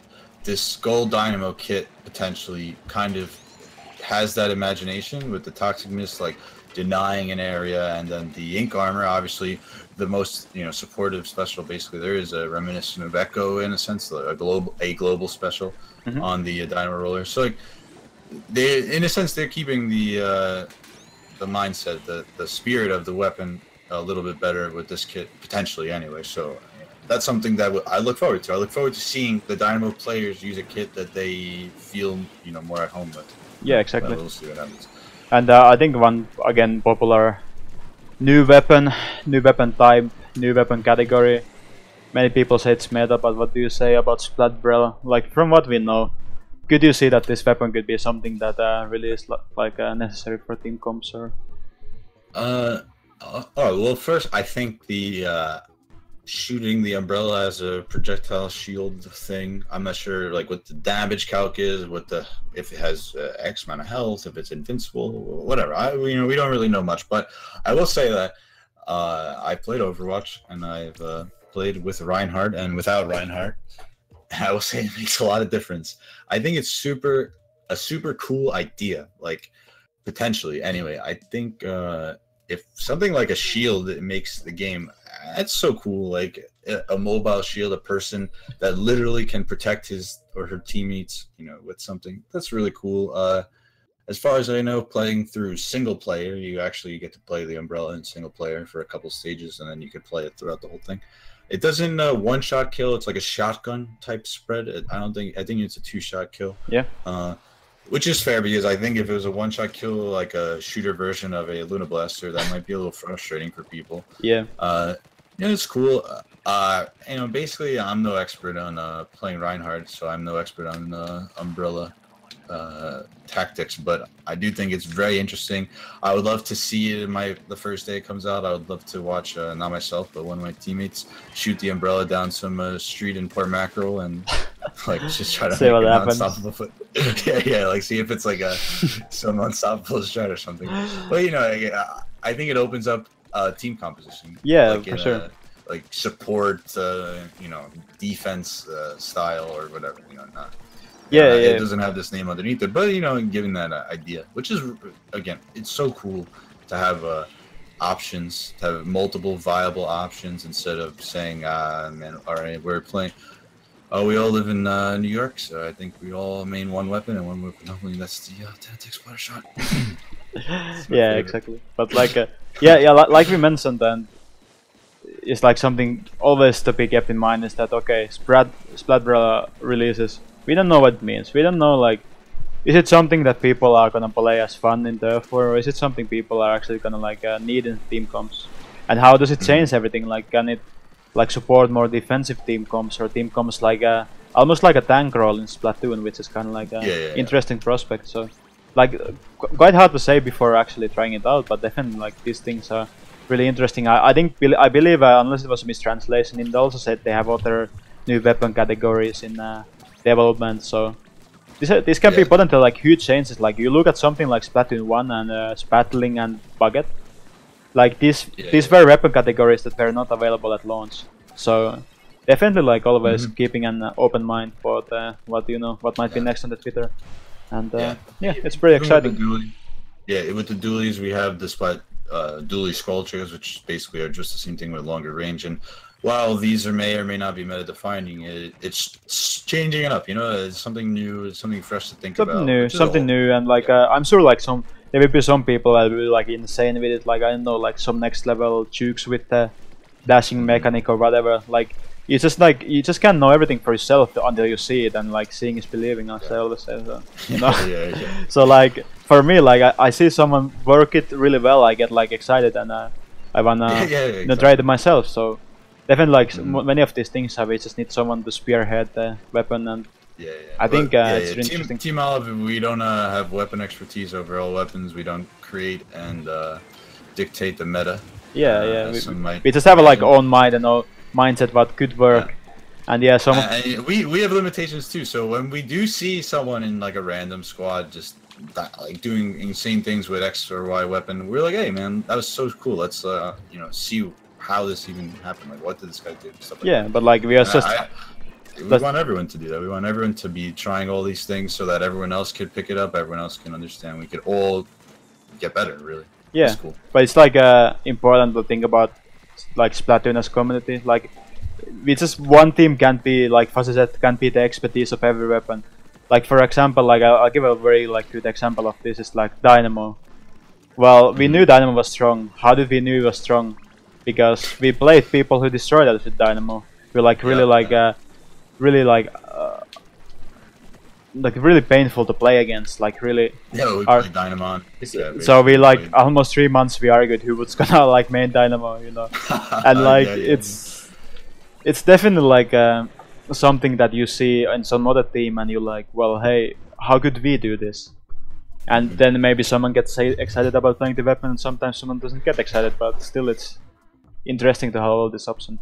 Gold Dynamo kit potentially kind of has that imagination with the Toxic Mist, like denying an area, and then the Ink Armor, obviously the most supportive special. Basically, there is a reminiscent of Echo in a sense, a global special on the Dynamo Roller. So like they, in a sense, they're keeping the mindset, the spirit of the weapon a little bit better with this kit potentially anyway. So that's something that I look forward to. I look forward to seeing the Dynamo players use a kit that they feel more at home with. Yeah, exactly. We'll see what happens. And I think one again popular new weapon type, new weapon category. Many people say it's meta, but what do you say about Splatbrella? Like from what we know, Good to see that this weapon could be something that really is like necessary for team comps, or? Oh well, first I think the shooting the umbrella as a projectile shield thing. I'm not sure like what the damage calc is, what the if it has X amount of health, if it's invincible, whatever. You know, we don't really know much, but I will say that I played Overwatch and I've played with Reinhardt and without Reinhardt. I will say it makes a lot of difference. I think it's a super cool idea, like potentially. Anyway, I think if something like a shield makes the game, that's so cool. Like a mobile shield, a person that literally can protect his or her teammates, you know, with something. That's really cool. As far as I know, playing through single player, you actually get to play the umbrella in single player for a couple stages, and then you can play it throughout the whole thing. It doesn't one-shot kill. It's like a shotgun type spread. I think it's a two-shot kill. Yeah. Which is fair, because I think if it was a one-shot kill, like a shooter version of a Luna Blaster, that might be a little frustrating for people. Yeah. You know, it's cool. You know, basically, I'm no expert on playing Reinhardt, so I'm no expert on umbrella tactics, but I do think it's very interesting. I would love to see it in the first day it comes out. I would love to watch not myself, but one of my teammates shoot the umbrella down some street in Port Mackerel and like just try to see what happens. Yeah, like see if it's like a some unstoppable strat or something. But you know, I think it opens up team composition. Yeah, like for sure. Like support, you know, defense style or whatever. You know, not. Yeah, yeah, it doesn't have this name underneath it, but you know, giving that idea, which is again, it's so cool to have options, to have multiple viable options instead of saying, man, all right, we're playing. Oh, we all live in New York, so I think we all main one weapon and one weapon only. That's the Tentacek splatter shot. Yeah, favorite. Exactly. But like, yeah, like we mentioned, and it's like something always to be kept in mind is that okay, Splatbrella releases. We don't know what it means. We don't know, like, is it something that people are gonna play as fun in Turf War, or is it something people are actually gonna like need in team comps? And how does it change everything? Like, can it like support more defensive team comps, or team comps like almost like a tank role in Splatoon, which is kind of like an interesting prospect. So, like, quite hard to say before actually trying it out, but definitely like these things are really interesting. I believe unless it was a mistranslation, it also said they have other new weapon categories in. Development, so this can be potentially like huge changes. Like you look at something like Splatoon 1 and Spatling and Bucket, like these were weapon categories that were not available at launch. So definitely like always keeping an open mind for what you know what might be next on the Twitter, and yeah, it's pretty exciting. Yeah, with the dualies we have the Splat dually scroll triggers, which basically are just the same thing with longer range and. While these may or may not be meta-defining, it's changing it up. You know, it's something new, it's something fresh to think about. Something new, and like I'm sure, like there will be some people that will be like insane with it. Like I don't know, like some next level chooks with the dashing mechanic or whatever. Like it's just like you just can't know everything for yourself until you see it, and like seeing is believing. As I always say, so, you know. So like for me, like I see someone work it really well, I get like excited, and I wanna you know, try it myself. So. Definitely, like many of these things, we just need someone to spearhead the weapon, and I think it's really interesting. Team Olive, we don't have weapon expertise over all weapons. We don't create and dictate the meta. Yeah, we just have like own mind and our mindset what could work, and we have limitations too. So when we do see someone in like a random squad just like doing insane things with X or Y weapon, we're like, hey man, that was so cool. Let's you know see. How this even happened? Like, what did this guy do? Stuff like that. But like we are just. We want everyone to do that. We want everyone to be trying all these things so that everyone else could pick it up. Everyone else can understand. We could all get better, really. Yeah. That's cool. But it's like important to think about, like Splatoon as community. Like, we just one team can't be like Fuzzy said, can't be the expertise of every weapon. Like for example, like I'll give a very like good example of this. It's like Dynamo. Well, we knew Dynamo was strong. How did we knew it was strong? Because we played people who destroyed us with Dynamo. We like really like really painful to play against. Like really. Yeah, we played Dynamo. So we like almost 3 months we argued who was gonna like main Dynamo, you know. And like it's definitely like something that you see in some other team and you're like, well, hey, how could we do this? And then maybe someone gets excited about playing the weapon, and sometimes someone doesn't get excited, but still it's interesting to have all this option.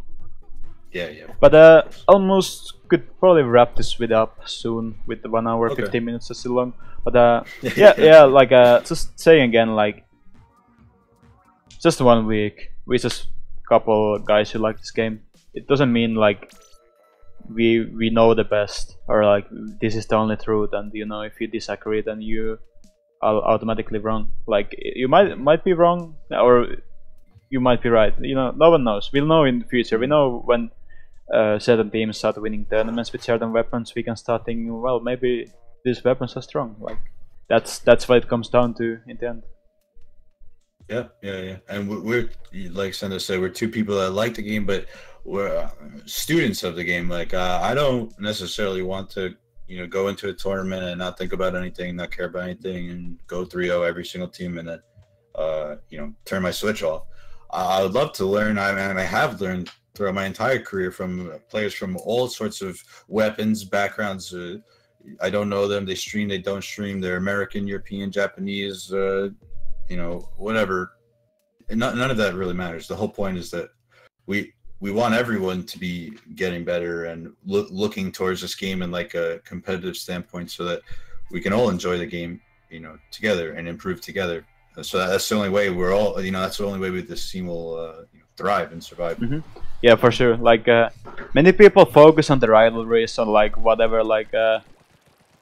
Yeah, yeah. But almost could probably wrap this up soon with 1 hour, okay. 15 minutes is still long. But yeah, yeah, like just saying again, like just 1 week. We just couple guys who like this game. It doesn't mean like we know the best or like this is the only truth. And you know, if you disagree, then you are automatically wrong. Like you might be wrong or you might be right. You know, no one knows. We'll know in the future. We know when certain teams start winning tournaments with certain weapons. We can start thinking, well, maybe these weapons are strong. Like that's what it comes down to in the end. Yeah, yeah, yeah. And we're, like Sendou said, we're two people that like the game, but we're students of the game. Like, I don't necessarily want to, you know, go into a tournament and not think about anything, not care about anything, and go 3-0 every single team and then, you know, turn my switch off. I would love to learn, and I have learned throughout my entire career from players from all sorts of weapons, backgrounds. I don't know them. They stream, they don't stream. They're American, European, Japanese, you know, whatever. And none of that really matters. The whole point is that we want everyone to be getting better and looking towards this game in like a competitive standpoint, so that we can all enjoy the game, you know, together and improve together. So that's the only way we're all, you know, that's the only way with this team will you know, thrive and survive. Mm-hmm. Yeah, for sure. Like many people focus on the rivalries, on like whatever like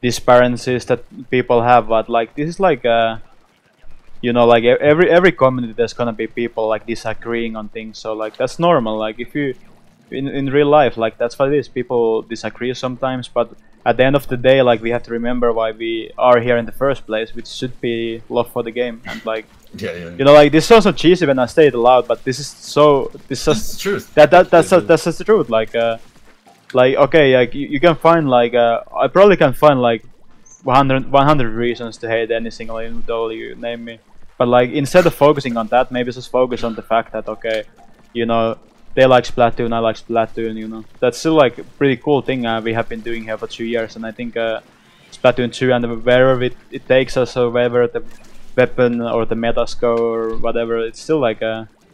disparities that people have, but like this is like you know, like every community there's gonna be people like disagreeing on things, so like that's normal. Like if you in real life, like that's what it is. People disagree sometimes, but at the end of the day, like we have to remember why we are here in the first place, which should be love for the game. And like, yeah, yeah, yeah. You know, like this sounds so cheesy when I say it aloud, but this is so that's the truth. That's just the truth. Like okay, like you can find like I probably can find like 100 reasons to hate any single individual you name me, but like instead of focusing on that, maybe just focus on the fact that okay, you know. They like Splatoon, I like Splatoon, you know. That's still like a pretty cool thing we have been doing here for 2 years, and I think Splatoon 2 and wherever it takes us, or wherever the weapon or the metas go or whatever, it's still like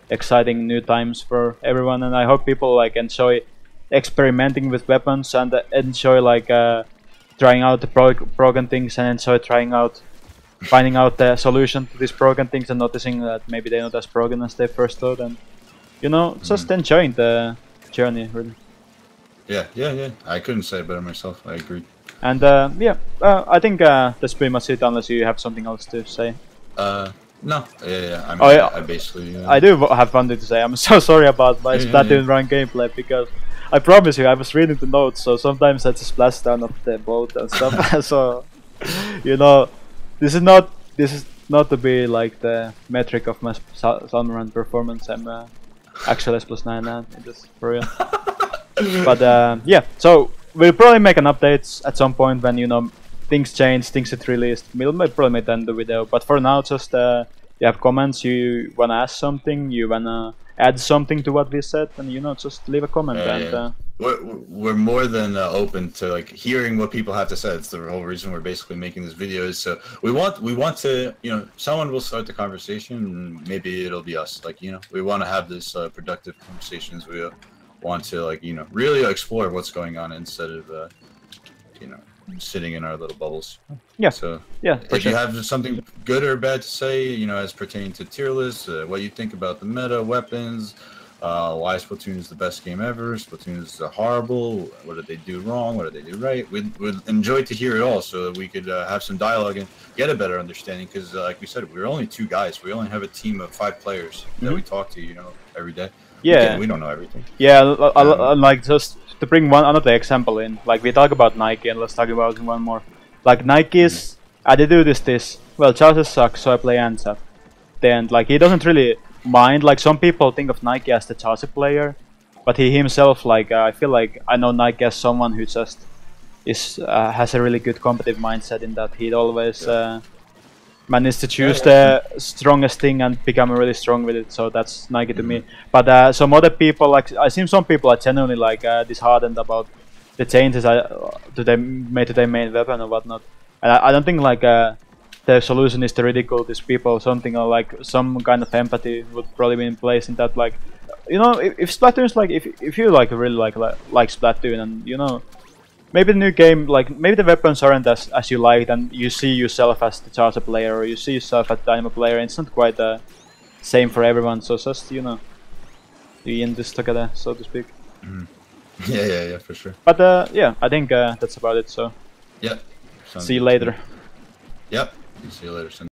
exciting new times for everyone, and I hope people like enjoy experimenting with weapons and enjoy like trying out the broken things, and enjoy trying out, finding out the solution to these broken things and noticing that maybe they're not as broken as they first thought. And you know, just enjoying the journey, really. Yeah, yeah, yeah. I couldn't say it better myself. I agree. And yeah, I think that's pretty much it, unless you have something else to say. No. Yeah, yeah. I mean, oh, yeah. I basically. I do have something to say. I'm so sorry about my Splatoon run gameplay, because I promise you, I was reading the notes, so sometimes I just blast down of the boat and stuff. So, you know, this is not to be like the metric of my Sunrun performance. I'm. Actually, S+9 just for real. But yeah, so we'll probably make an update at some point when, you know, things change, things get released. We'll probably make the video, but for now, just you have comments, you wanna ask something, you wanna add something to what we said, and you know, just leave a comment. And yeah. We're more than open to like hearing what people have to say. It's the whole reason we're basically making this video. Is so we want to, you know, someone will start the conversation, and maybe it'll be us. Like, you know, we want to have this productive conversations. We want to, like, you know, really explore what's going on instead of you know, sitting in our little bubbles. Yeah. So yeah, if you have something good or bad to say, you know, as pertaining to tier lists, what you think about the meta, weapons. Why Splatoon is the best game ever, Splatoon is horrible, what did they do wrong, what did they do right? We'd enjoy to hear it all, so that we could have some dialogue and get a better understanding, because like we said, we're only two guys, we only have a team of 5 players that we talk to, you know, every day. Yeah. We don't know everything. Yeah, like just to bring another example in, like we talk about Nike, and let's talk about one more. Like Nike's, I did do this, well, charges suck, so I play N-Zap. Then, like, he doesn't really mind, like some people think of Nike as the charger player, but he himself, like I feel like I know Nike as someone who just is has a really good competitive mindset, in that he'd always manage to choose the strongest thing and become really strong with it. So that's Nike to me. But some other people, like I seen some people are genuinely like disheartened about the changes to their main weapon or whatnot. And I don't think like the solution is to ridicule these people or something, or like some kind of empathy would probably be in place in that, like, you know, if Splatoon's like, if you like really like Splatoon, and you know, maybe the new game, like maybe the weapons aren't as you liked, and you see yourself as the Charger player, or you see yourself as the Dynamo player, and it's not quite the same for everyone. So just, you know, you end this together, so to speak. Mm. Yeah, for sure. But yeah, I think that's about it. So yeah, see you later. Yep. See you later, Sendou.